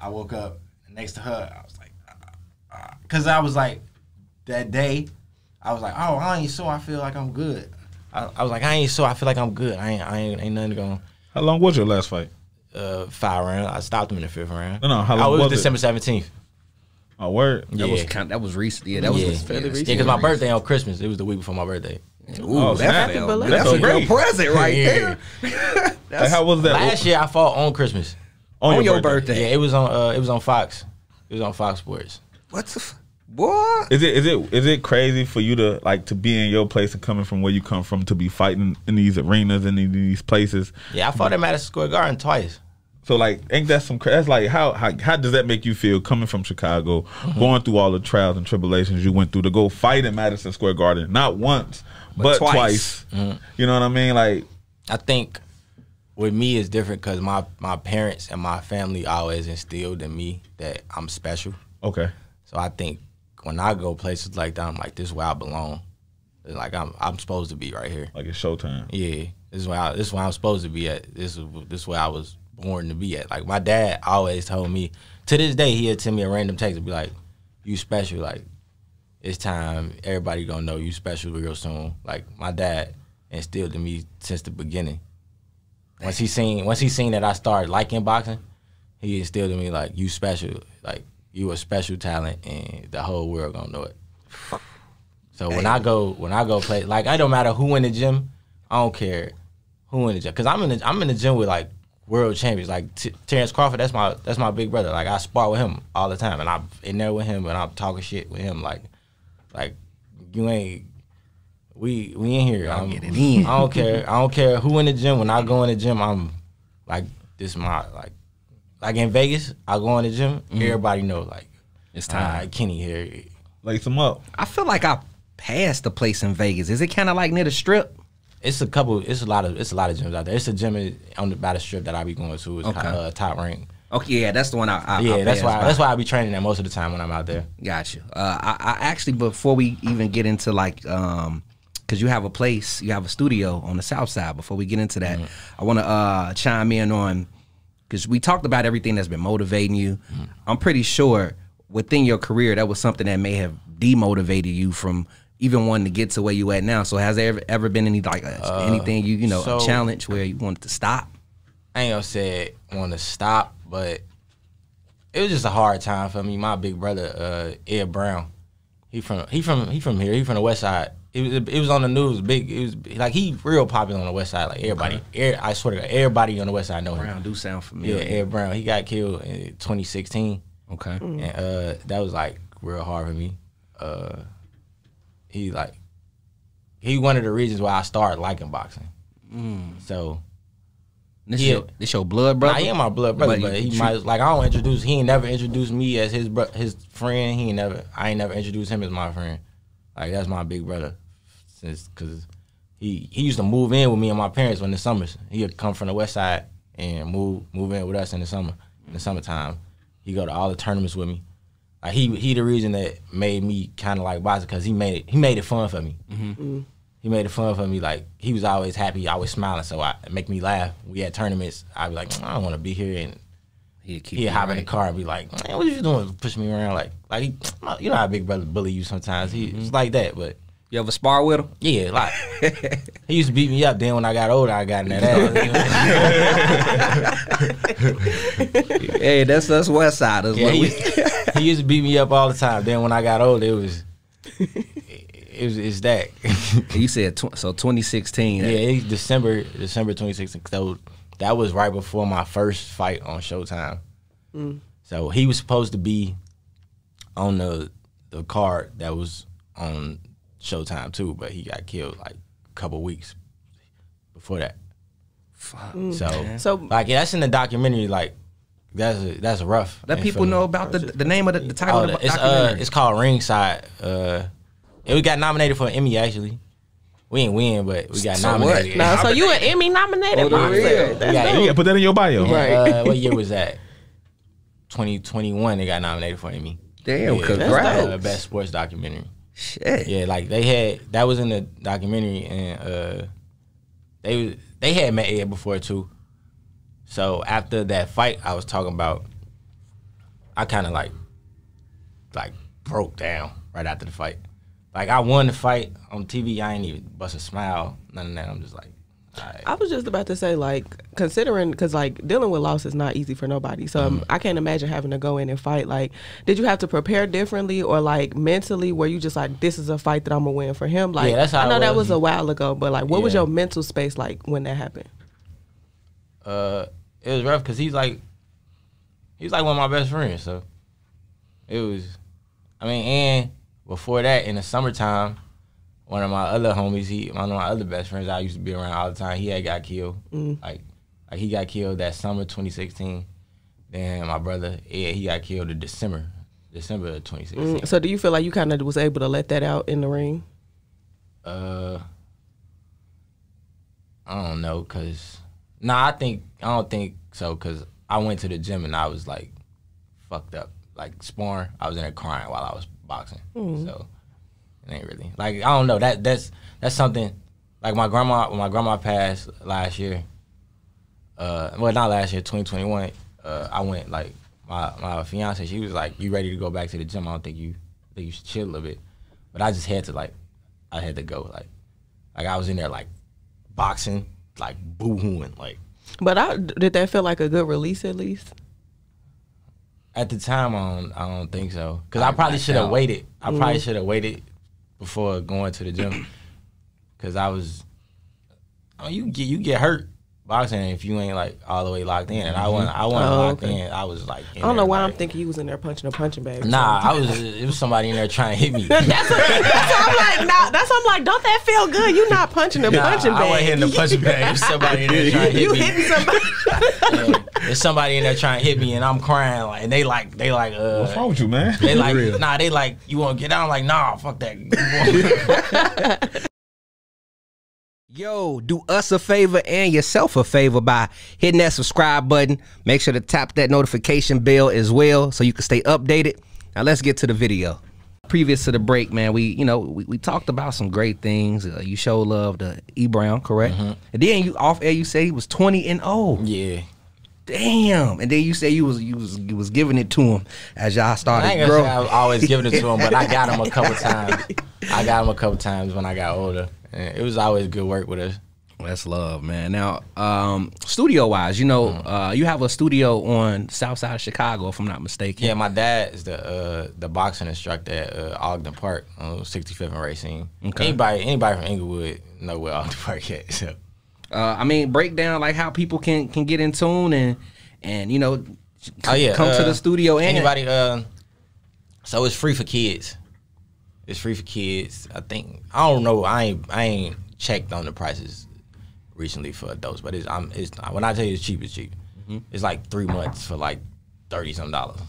I woke up next to her. I was like, uh, uh, cause I was like, that day, I was like, oh, I ain't sore. I feel like I'm good. I, I was like, I ain't sore. I feel like I'm good. I ain't, I ain't, ain't nothing going. How long was your last fight? Uh, five rounds. I stopped him in the fifth round. No, no. How long I was, was December seventeenth. Oh, word. That yeah. was kind of, that was recent. Yeah, that yeah. was fairly yeah. recent. Yeah, cause my birthday on Christmas. It was the week before my birthday. Ooh, oh, that's, that's, a, that's a real present right yeah. there. Like, how was that? Last year I fought on Christmas. On, on your, your birthday. birthday, yeah, it was on. Uh, it was on Fox. It was on Fox Sports. What the f what? Is it? Is it? Is it crazy for you to like to be in your place and coming from where you come from to be fighting in these arenas and in these places? Yeah, I fought at Madison Square Garden twice. So like, ain't that some? That's like how how how does that make you feel coming from Chicago, mm-hmm. going through all the trials and tribulations you went through to go fight in Madison Square Garden, not once but, but twice. twice. Mm-hmm. You know what I mean? Like, I think. With me, it's different because my, my parents and my family always instilled in me that I'm special. Okay. So I think when I go places like that, I'm like, this is where I belong. It's like I'm I'm supposed to be right here. Like it's Showtime. Yeah, this is where I, this is where I'm supposed to be at. This is this is where I was born to be at. Like my dad always told me. To this day, he'll send me a random text and be like, "You special. Like it's time. Everybody gonna know you special real soon." Like my dad instilled in me since the beginning. Once he seen once he seen that I started liking boxing, he instilled in me like you special, like you a special talent, and the whole world gonna know it. So when I go when I go play, like I don't matter who in the gym, I don't care who in the gym, cause I'm in the, I'm in the gym with like world champions, like T Terrence Crawford. That's my that's my big brother. Like I spar with him all the time, and I'm in there with him, and I'm talking shit with him. Like like you ain't. We we in here. I'm, get it in. I don't care. I don't care who in the gym. When I go in the gym, I'm like this. My like like in Vegas, I go in the gym. Mm-hmm. Everybody know like it's time. Uh, Kenny here. Lace them up. I feel like I passed the place in Vegas. Is it kind of like near the strip? It's a couple. It's a lot of. It's a lot of gyms out there. It's a gym on the by the strip that I be going to. It's okay. Kind of, uh, Top Rank. Okay, yeah, that's the one I, I Yeah, I that's why by. that's why I be training that most of the time when I'm out there. Gotcha. Uh, I, I actually before we even get into like. Um, Because you have a place, you have a studio on the South Side. Before we get into that, mm-hmm. I want to uh, chime in on, because we talked about everything that's been motivating you. Mm-hmm. I'm pretty sure within your career, that was something that may have demotivated you from even wanting to get to where you at now. So has there ever, ever been any like a, uh, anything, you you know, so a challenge where you wanted to stop? I ain't going to say want to stop, but it was just a hard time for me. My big brother, uh, Ed Brown, he from, he, from, he from here, he from the West Side. It was, it was on the news, big. It was like he real popular on the West Side. Like everybody, okay. er, I swear to God, everybody on the West Side know him. Brown do sound familiar. Yeah, Ed Brown. He got killed in twenty sixteen. Okay, mm. and uh, that was like real hard for me. Uh, he like he one of the reasons why I started liking boxing. Mm. So this yeah, your, this your blood brother. I nah, am my blood brother, but, but he might like I don't introduce. He ain't never introduced me as his bro his friend. He ain't never. I ain't never introduced him as my friend. Like, that's my big brother, since because he, he used to move in with me and my parents when the summers. He would come from the West Side and move move in with us in the summer, in the summertime. He go to all the tournaments with me. Like, he he the reason that made me kind of like boxing because he made it he made it fun for me. Mm-hmm. Mm-hmm. He made it fun for me. Like, he was always happy, always smiling, so I, it make me laugh. We had tournaments. I'd be like, I don't want to be here, and He'd, keep he'd hop right. in the car and be like, man, what are you doing? Push me around. Like, like he, you know how big brother bully you sometimes. He, mm-hmm. It's like that, but. You ever spar with him? Yeah, like. He used to beat me up. Then when I got older, I got in that ass. Hey, that's that's West side. That's yeah, what he, we... he used to beat me up all the time. Then when I got older, it was... It was, it's that. You said, tw so twenty sixteen. Yeah, it, December, December twenty sixteen. So that was right before my first fight on Showtime. Mm. So he was supposed to be on the the card that was on Showtime too, but he got killed like a couple weeks before that. Fuck. Mm. So, so like yeah, that's in the documentary. Like that's a, that's rough. Let people know about the the name of the, the title. Oh, of the it's, documentary. Uh, it's called Ringside. Uh, And we got nominated for an Emmy, actually. We didn't win, but we got so nominated. No, so you an Emmy nominated? Oh, yeah, got, yeah, put that in your bio. And, right. Uh, what year was that? twenty twenty-one, they got nominated for an Emmy. Damn, yeah, congrats. That's the uh, best sports documentary. Shit. Yeah, like they had, that was in the documentary, and uh, they, they had met Ed before, too. So after that fight I was talking about, I kind of like, like broke down right after the fight. Like, I won the fight on T V. I ain't even bust a smile, none of that. I'm just like, all right. I was just about to say, like, considering, because, like, dealing with loss is not easy for nobody. So mm-hmm. I can't imagine having to go in and fight. Like, did you have to prepare differently or, like, mentally were you just like, this is a fight that I'm going to win for him? Like, yeah, that's how I know was. That was a while ago, but, like, what yeah. was your mental space like when that happened? Uh, it was rough because he's, like, he's, like, one of my best friends. So it was, I mean, and... Before that, in the summertime, one of my other homies, he, one of my other best friends I used to be around all the time, he had got killed. Mm. Like, like, he got killed that summer, twenty sixteen. Then my brother, Ed, he got killed in December, December of twenty sixteen. Mm. So do you feel like you kind of was able to let that out in the ring? Uh, I don't know, because, nah, I think, I don't think so, because I went to the gym and I was, like, fucked up. Like, sparring, I was in there crying while I was boxing. Mm-hmm. So it ain't really like, I don't know, that that's that's something like my grandma when my grandma passed last year, uh well not last year, twenty twenty-one, uh I went, like, my my fiance, she was like, you ready to go back to the gym? I don't think you I think you should chill a little bit, but I just had to, like, I had to go, like like I was in there, like, boxing, like boo-hooing, like. But I did that feel like a good release at least? At the time, I don't, I don't think so. Because I probably should have waited. I mm-hmm. probably should have waited before going to the gym. Because I was, I mean, you get you get hurt boxing if you ain't, like, all the way locked in. And I wasn't, I wasn't oh, locked okay. in. I was like, I don't know why, like, I'm thinking you was in there punching a punching bag. Nah, I was. It was somebody in there trying to hit me. that's what, that's what I'm like. Nah, that's what I'm like. Don't that feel good? You not punching a nah, punching I bag. I wasn't hitting a punching bag. It was somebody in there trying to hit you me. You hitting somebody. Yeah. There's somebody in there trying to hit me, and I'm crying, like, and they like, they like, uh, what's wrong with you, man? They like, real. Nah, they like, you want to get out? I'm like, nah, fuck that. Yo, do us a favor and yourself a favor by hitting that subscribe button. Make sure to tap that notification bell as well so you can stay updated. Now let's get to the video. Previous to the break, man, we, you know, we, we talked about some great things. Uh, you show love to E. Brown, correct? Mm-hmm. And then you off air, you said he was twenty and oh. Yeah. Damn. And then you say you was you was you was giving it to him as y'all started. I ain't gonna say I was always giving it to him, but I got him a couple times. I got him a couple times when I got older. And it was always good work with us. That's love, man. Now, um, studio wise, you know, mm-hmm. uh, you have a studio on South Side of Chicago, if I'm not mistaken. Yeah, my dad is the uh, the boxing instructor at uh, Ogden Park on sixty-fifth and Racine. Okay. Anybody anybody from Inglewood know where Ogden Park at, so. Uh, I mean, break down, like, how people can can get in tune and and you know oh, yeah. come uh, to the studio. And anybody, uh, so it's free for kids. It's free for kids. I think I don't know. I ain't I ain't checked on the prices recently for adults, but it's I'm it's when I tell you it's cheap, it's cheap. Mm-hmm. It's like three months for like thirty some dollars.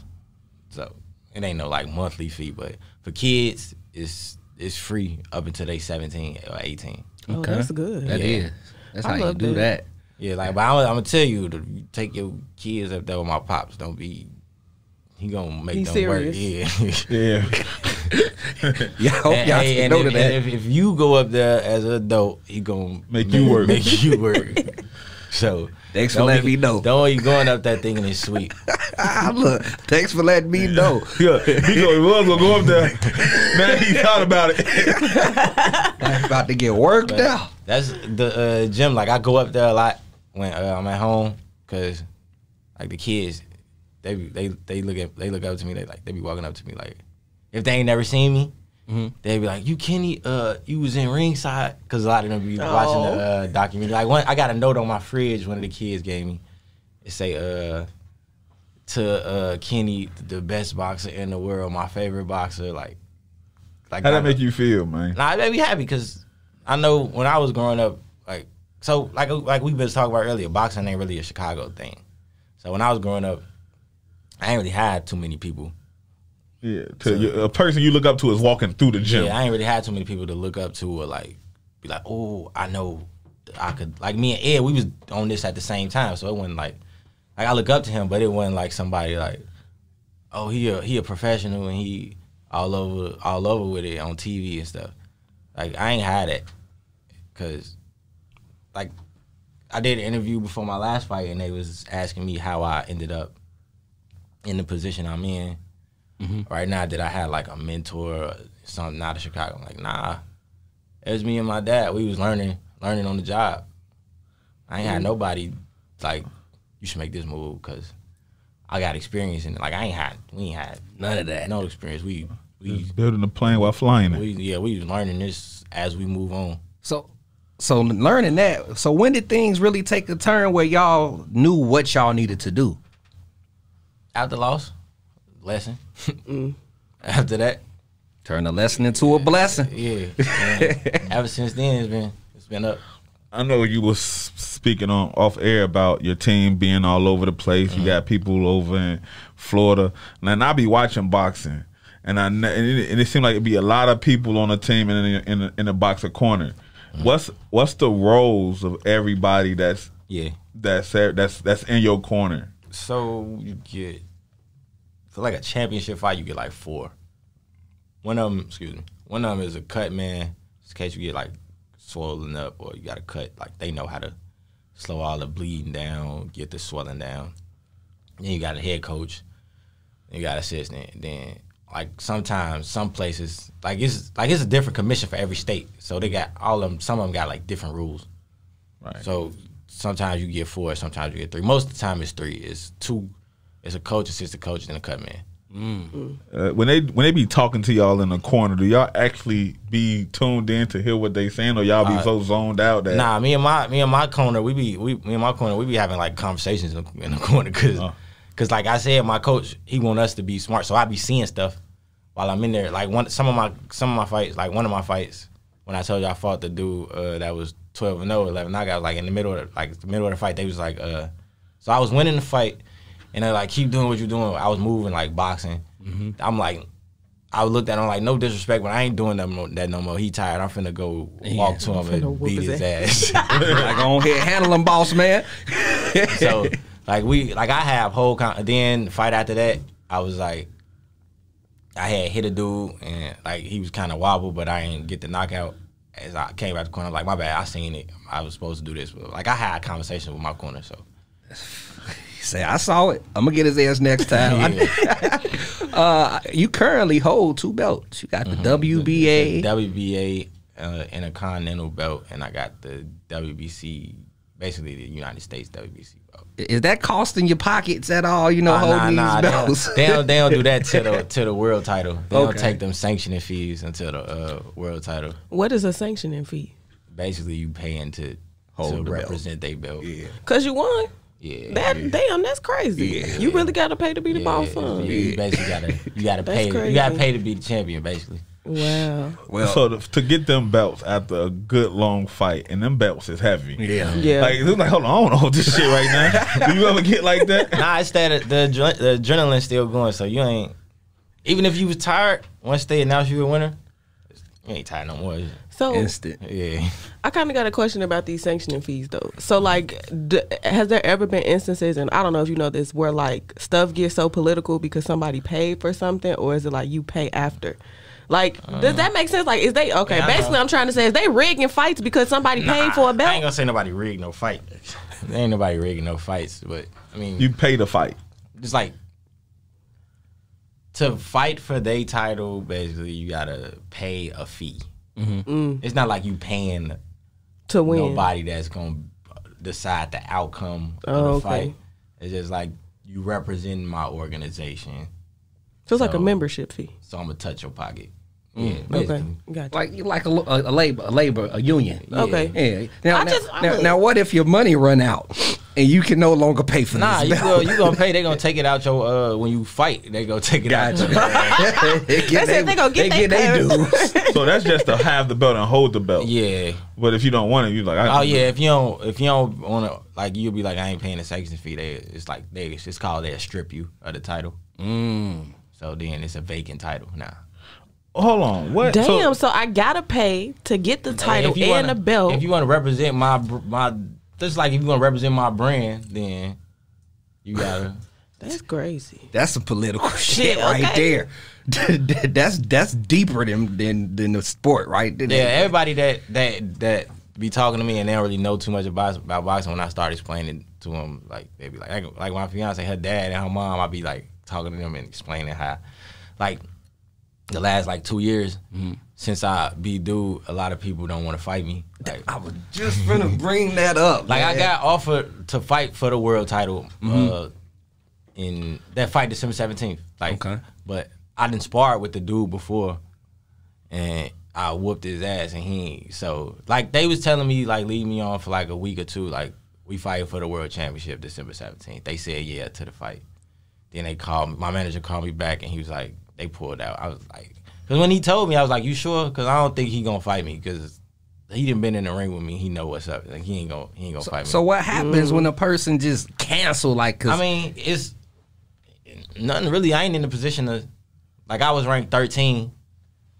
So it ain't no like monthly fee, but for kids, it's it's free up until they seventeen or eighteen. Okay, oh, that's good. That yeah. is. That's I how you do that. that. Yeah, like, but I'm, I'm gonna tell you to take your kids up there with my pops. Don't be, he gonna make He's them serious. work. Yeah, yeah. Yeah, I hope y'all hey, know if, that. If, if you go up there as an adult, he gonna make, make you work. Make you work. So thanks for letting be, me know. Don't you going up that thing and it's sweet. Look, thanks for letting me know. Yeah, he was gonna go up there. Man, he thought about it. I'm about to get worked but out. That's the uh, gym. Like I go up there a lot when uh, I'm at home, cause like the kids, they they they look at they look up to me. They like they be walking up to me like if they ain't never seen me. Mm-hmm. They be like, you Kenny, uh, you was in Ringside, because a lot of them be oh. watching the uh, documentary. Like, one, I got a note on my fridge one of the kids gave me. It say, uh, to uh, Kenny, the best boxer in the world, my favorite boxer. Like, like how that make you feel, man? Nah, they be happy because I know when I was growing up, like, so like like we been talking about earlier, boxing ain't really a Chicago thing. So when I was growing up, I ain't really had too many people. Yeah, to so, you, a person you look up to is walking through the gym. Yeah, I ain't really had too many people to look up to or like be like, oh, I know I could. Like me and Ed, we was on this at the same time, so it wasn't like like I look up to him, but it wasn't like somebody like, oh, he a, he a professional and he all over all over with it on T V and stuff. Like I ain't had it because like I did an interview before my last fight and they was asking me how I ended up in the position I'm in. Mm-hmm. Right now that I had like a mentor or something out of Chicago. I'm like, nah. It was me and my dad. We was learning, learning on the job. I ain't had nobody like, you should make this move because I got experience in it. Like I ain't had, we ain't had none of that. No experience. We we just building a plane while flying it. We, yeah, we was learning this as we move on. So so learning that, so when did things really take a turn where y'all knew what y'all needed to do? After loss? Lesson. Mm. After that, turn the lesson into a blessing. Yeah. Ever since then, it's been it's been up. I know you was speaking on off air about your team being all over the place. Mm-hmm. You got people over in Florida, and I be watching boxing, and I and it, and it seemed like it'd be a lot of people on a team in a, in a, in a boxer corner. Mm-hmm. What's what's the roles of everybody that's yeah that's that's that's in your corner? So you get. So like a championship fight, you get like four. One of them, excuse me, one of them is a cut man, just in case you get like swollen up or you got to cut. Like they know how to slow all the bleeding down, get the swelling down. Then you got a head coach, then you got an assistant. And then like sometimes some places, like it's like it's a different commission for every state. So they got all of them. Some of them got like different rules. Right. So sometimes you get four, sometimes you get three. Most of the time it's three. It's two. It's a coach, assistant coach, and a cut man. Mm. Uh, when they when they be talking to y'all in the corner, do y'all actually be tuned in to hear what they saying, or y'all be uh, so zoned out that? Nah, me and my me and my corner, we be we me and my corner, we be having like conversations in the, in the corner, cause, uh. cause like I said, my coach he want us to be smart, so I be seeing stuff while I'm in there. Like one some of my some of my fights, like one of my fights when I told you I fought the dude uh, that was twelve and eleven, I got like in the middle of the, like the middle of the fight, they was like, uh, so I was winning the fight. And they're like, keep doing what you're doing. I was moving, like, boxing. Mm-hmm. I'm like, I looked at him like, no disrespect, but I ain't doing that no more. He tired. I'm finna go walk yeah, to him and beat his ass. Like, go ahead, handle him, boss man. So, like, we, like, I have whole, con then the fight after that, I was like, I had hit a dude, and, like, he was kind of wobbled, but I didn't get the knockout. As I came out the corner, I'm like, my bad, I seen it. I was supposed to do this. But, like, I had a conversation with my corner, so. Say, I saw it. I'm going to get his ass next time. Yeah. uh, you currently hold two belts. You got the mm-hmm. W B A. The, the W B A uh, and a continental belt, and I got the W B C, basically the United States W B C belt. Is that costing your pockets at all, you know, nah, holding nah, these nah, belts? They don't, they don't do that to the, to the world title. They okay. don't take them sanctioning fees until the uh, world title. What is a sanctioning fee? Basically, you paying to, hold to the represent their belt. Because yeah. you won. Yeah, that yeah. damn, that's crazy. Yeah, you yeah. really gotta pay to be the yeah, boss. Yeah, you basically gotta, you gotta pay. Crazy. You gotta pay to be the champion, basically. Wow. Well, so to, to get them belts after a good long fight, and them belts is heavy. Yeah, yeah. Like it's like, hold on, I don't know hold this shit right now. Do you ever get like that? Nah, it's that the, the adrenaline's still going. So you ain't, even if you was tired, once they announced you a winner, you ain't tired no more. So, instant. Yeah. I kind of got a question about these sanctioning fees, though. So, like, d has there ever been instances, and I don't know if you know this, where, like, stuff gets so political because somebody paid for something, or is it like you pay after? Like, uh, does that make sense? Like, is they okay? Yeah, basically, I'm trying to say is they rigging fights because somebody nah, paid for a belt? I ain't gonna say nobody rigged no fight. There ain't nobody rigging no fights, but I mean, you pay to fight. Just like to fight for their title, basically, you gotta pay a fee. Mm-hmm. mm. It's not like you paying to win. Nobody that's gonna decide the outcome oh, of the okay. fight. It's just like you represent my organization. So it's so, like a membership fee. So I'm gonna touch your pocket. Yeah, okay, gotcha. Like like a, a, a labor, a labor, a union. Yeah. Okay, yeah. Now, now, just, now, now, what if your money run out and you can no longer pay for nah, this? Nah, you, you gonna pay. They gonna take it out your uh when you fight. They gonna take it gotcha. out. they, get they, they gonna get they, they, get they dues. So that's just to have the belt and hold the belt. Yeah, but if you don't want it, you like I oh yeah. It. If you don't, if you don't want to, like you'll be like I ain't paying the section fee. They it's like they it's called they strip you of the title. Mm. So then it's a vacant title now. Nah. Hold on. What? Damn. So, so I gotta pay to get the title and wanna, the belt. If you want to represent my my, just like if you want to represent my brand, then you gotta. That's crazy. That's some political shit, shit okay. right there. that's that's deeper than than than the sport, right? Yeah. Everybody that that that be talking to me and they don't really know too much about about boxing. When I start explaining it to them, like they be like, like my fiance, her dad, and her mom. I be like talking to them and explaining how, like. The last like two years mm-hmm. since I be dude, a lot of people don't want to fight me. Like, I was just gonna bring that up. Like man. I got offered to fight for the world title mm-hmm. uh, in that fight December seventeenth. Like, okay. But I didn't spar with the dude before, and I whooped his ass, and he so like they was telling me like leave me on for like a week or two. Like we fighting for the world championship December seventeenth. They said yeah to the fight. Then they called me. My manager called me back, and he was like. They pulled out. I was like, because when he told me, I was like, you sure? Because I don't think he gonna fight me. Because he didn't been in the ring with me. He know what's up. Like he ain't gonna he ain't gonna so, fight me. So what happens mm. when a person just cancel? Like, cause I mean, it's nothing really. I ain't in the position to like I was ranked thirteen.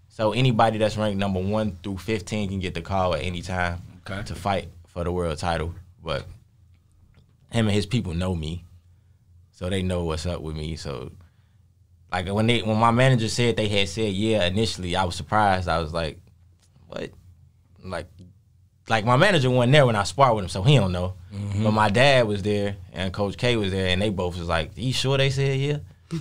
So anybody that's ranked number one through fifteen can get the call at any time okay. to fight for the world title. But him and his people know me, so they know what's up with me. So. Like when they when my manager said they had said yeah initially I was surprised. I was like, what? Like like my manager wasn't there when I sparred with him, so he don't know. Mm-hmm. But my dad was there and Coach K was there and they both was like, you sure they said yeah? They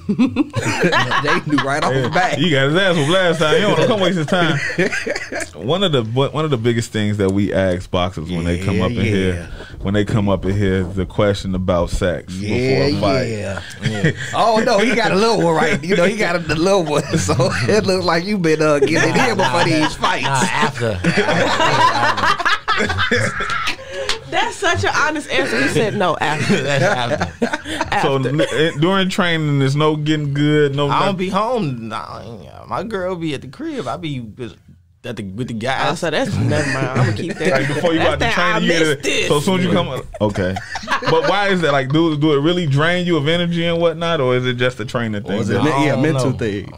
knew right off yeah. the bat. You got his ass from last time. You don't come waste his time. One of the one of the biggest things that we ask boxers when yeah, they come up yeah. in here, when they come up in here, the question about sex yeah, before a fight. Yeah. yeah. Oh no, he got a little one right. You know, he got a the little one. So it looks like you've been uh, getting nah, in here nah, before nah, these fights. Nah, after. after. That's such an honest answer. He said no after. That's after. after. So during training, there's no getting good. No, I don't be home. Nah, my girl be at the crib. I be with, at the, with the guys. Oh, so that's never mind. I'm gonna keep that. Like before you that's about to train, you get so as soon as you come, okay. But why is that? Like, do do it really drain you of energy and whatnot, or is it just a training thing? Or is it a yeah, mental know. thing?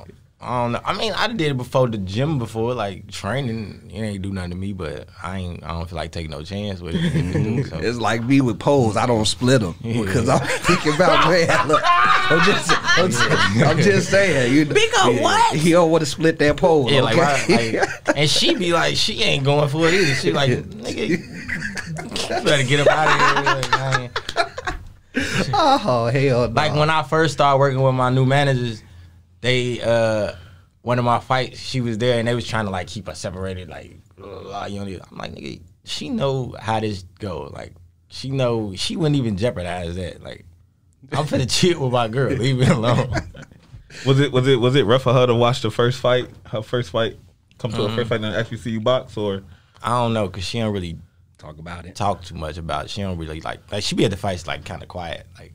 I don't know. I mean, I did it before the gym before, like training. It ain't do nothing to me, but I ain't. I don't feel like taking no chance with it. It so. It's like me with poles. I don't split them because yeah. I'm thinking about man. Look, I'm just, I'm just, I'm just saying. You know, because yeah, what? He don't want to split that pole. Yeah, okay? like, like, and she be like, she ain't going for it either. She like, nigga, you better get up out of here. Like, oh hell! No. Like when I first started working with my new managers. They, uh, one of my fights, she was there, and they was trying to, like, keep us separated, like, blah, blah, you know, I'm like, nigga, she know how this go. Like, she know, she wouldn't even jeopardize that. Like, I'm finna chill with my girl. Leave me alone. was it was it, was it rough for her to watch the first fight, her first fight, come to mm-hmm. her first fight and actually see you box, or? I don't know, because she don't really talk about it. Talk too much about it. She don't really, like, like she be at the fights, like, kind of quiet, like.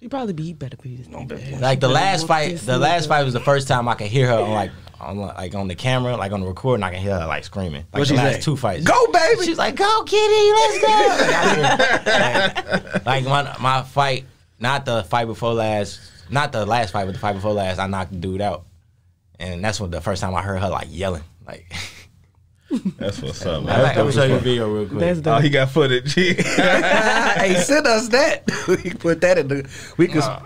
You probably be better be this no, like the last fight. The last fight was the first time I could hear her on like on like on the camera, like on the recording. I can hear her like screaming. Like what the last say? two fights, go baby. She's like, go kitty, let's go. like, like my my fight, not the fight before last, not the last fight, but the fight before last. I knocked the dude out, and that's when the first time I heard her like yelling, like. That's what's up, man. Let me show you a video real quick. Oh, he got footage. Hey, send us that. We put that in the. We could. Nah.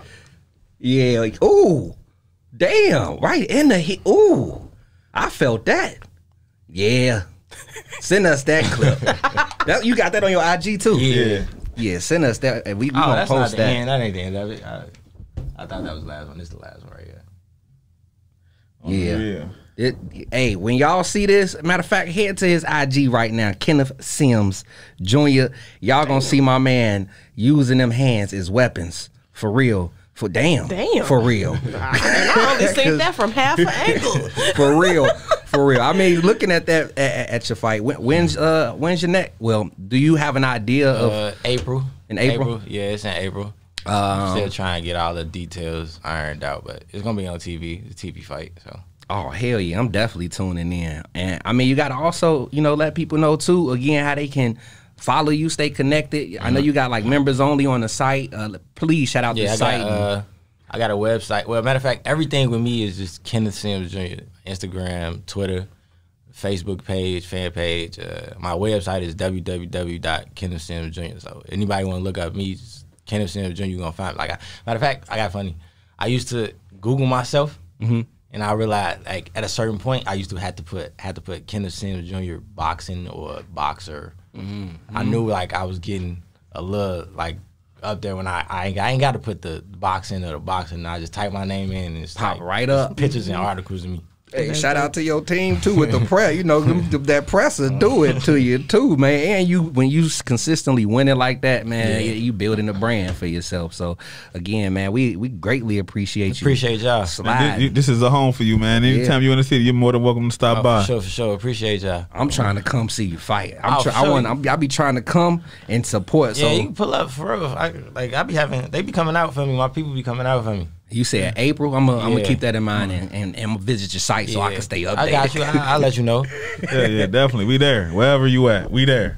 Yeah, like, ooh, damn, right in the. Ooh, I felt that. Yeah. Send us that clip. That, you got that on your I G too? Yeah. Yeah, send us that. And we, we oh, gonna that's post not the that. End. That ain't the end of it. I, I thought that was the last one. This is the last one right here. Oh, yeah. Yeah. It, hey, when y'all see this, matter of fact, head to his I G right now, Kenneth Sims Junior Y'all gonna see my man using them hands as weapons for real. For damn, damn, for real. I only seen that from half an angle. For real, for real. I mean, looking at that at, at your fight. When, when's uh when's your next? Well, do you have an idea of uh, April? In April? April? Yeah, it's in April. Um, I'm still trying to get all the details ironed out, but it's gonna be on T V. It's a T V fight, so. Oh, hell yeah. I'm definitely tuning in. And, I mean, you got to also, you know, let people know, too, again, how they can follow you, stay connected. Mm-hmm. I know you got, like, members only on the site. Uh, please shout out yeah, the I site. Got, uh, I got a website. Well, matter of fact, everything with me is just Kenneth Sims Junior Instagram, Twitter, Facebook page, fan page. Uh, my website is w w w dot kenneth sims junior So anybody want to look up me, Kenneth Sims Junior, you're going to find me. Like I, matter of fact, I got funny. I used to Google myself. Mm-hmm. And I realized, like, at a certain point, I used to have to put had to put Kenneth Sims Junior boxing or boxer. Mm-hmm. I knew like I was getting a little like up there when I I ain't, I ain't got to put the boxing or the boxing. I just type my name in and it's pop like, right up pictures and articles of me. Hey, shout out to your team too with the press. You know that presser do it to you too, man. And you when you consistently winning like that, man, yeah. you building a brand for yourself. So again, man, we we greatly appreciate you. Appreciate y'all. This, this is a home for you, man. Anytime yeah. you in the city, you're more than welcome to stop oh, by. For sure, for sure. Appreciate y'all. I'm trying to come see you fight. I'm oh, sure. I want. I'm, I'll be trying to come and support. Yeah, so you can pull up for real. I, like I be having. They be coming out for me. My people be coming out for me. You said April. I'm gonna yeah. keep that in mind and and, and visit your site so yeah. I can stay updated. I got you. I, I'll let you know. Yeah, yeah, definitely. We there. Wherever you at, we there.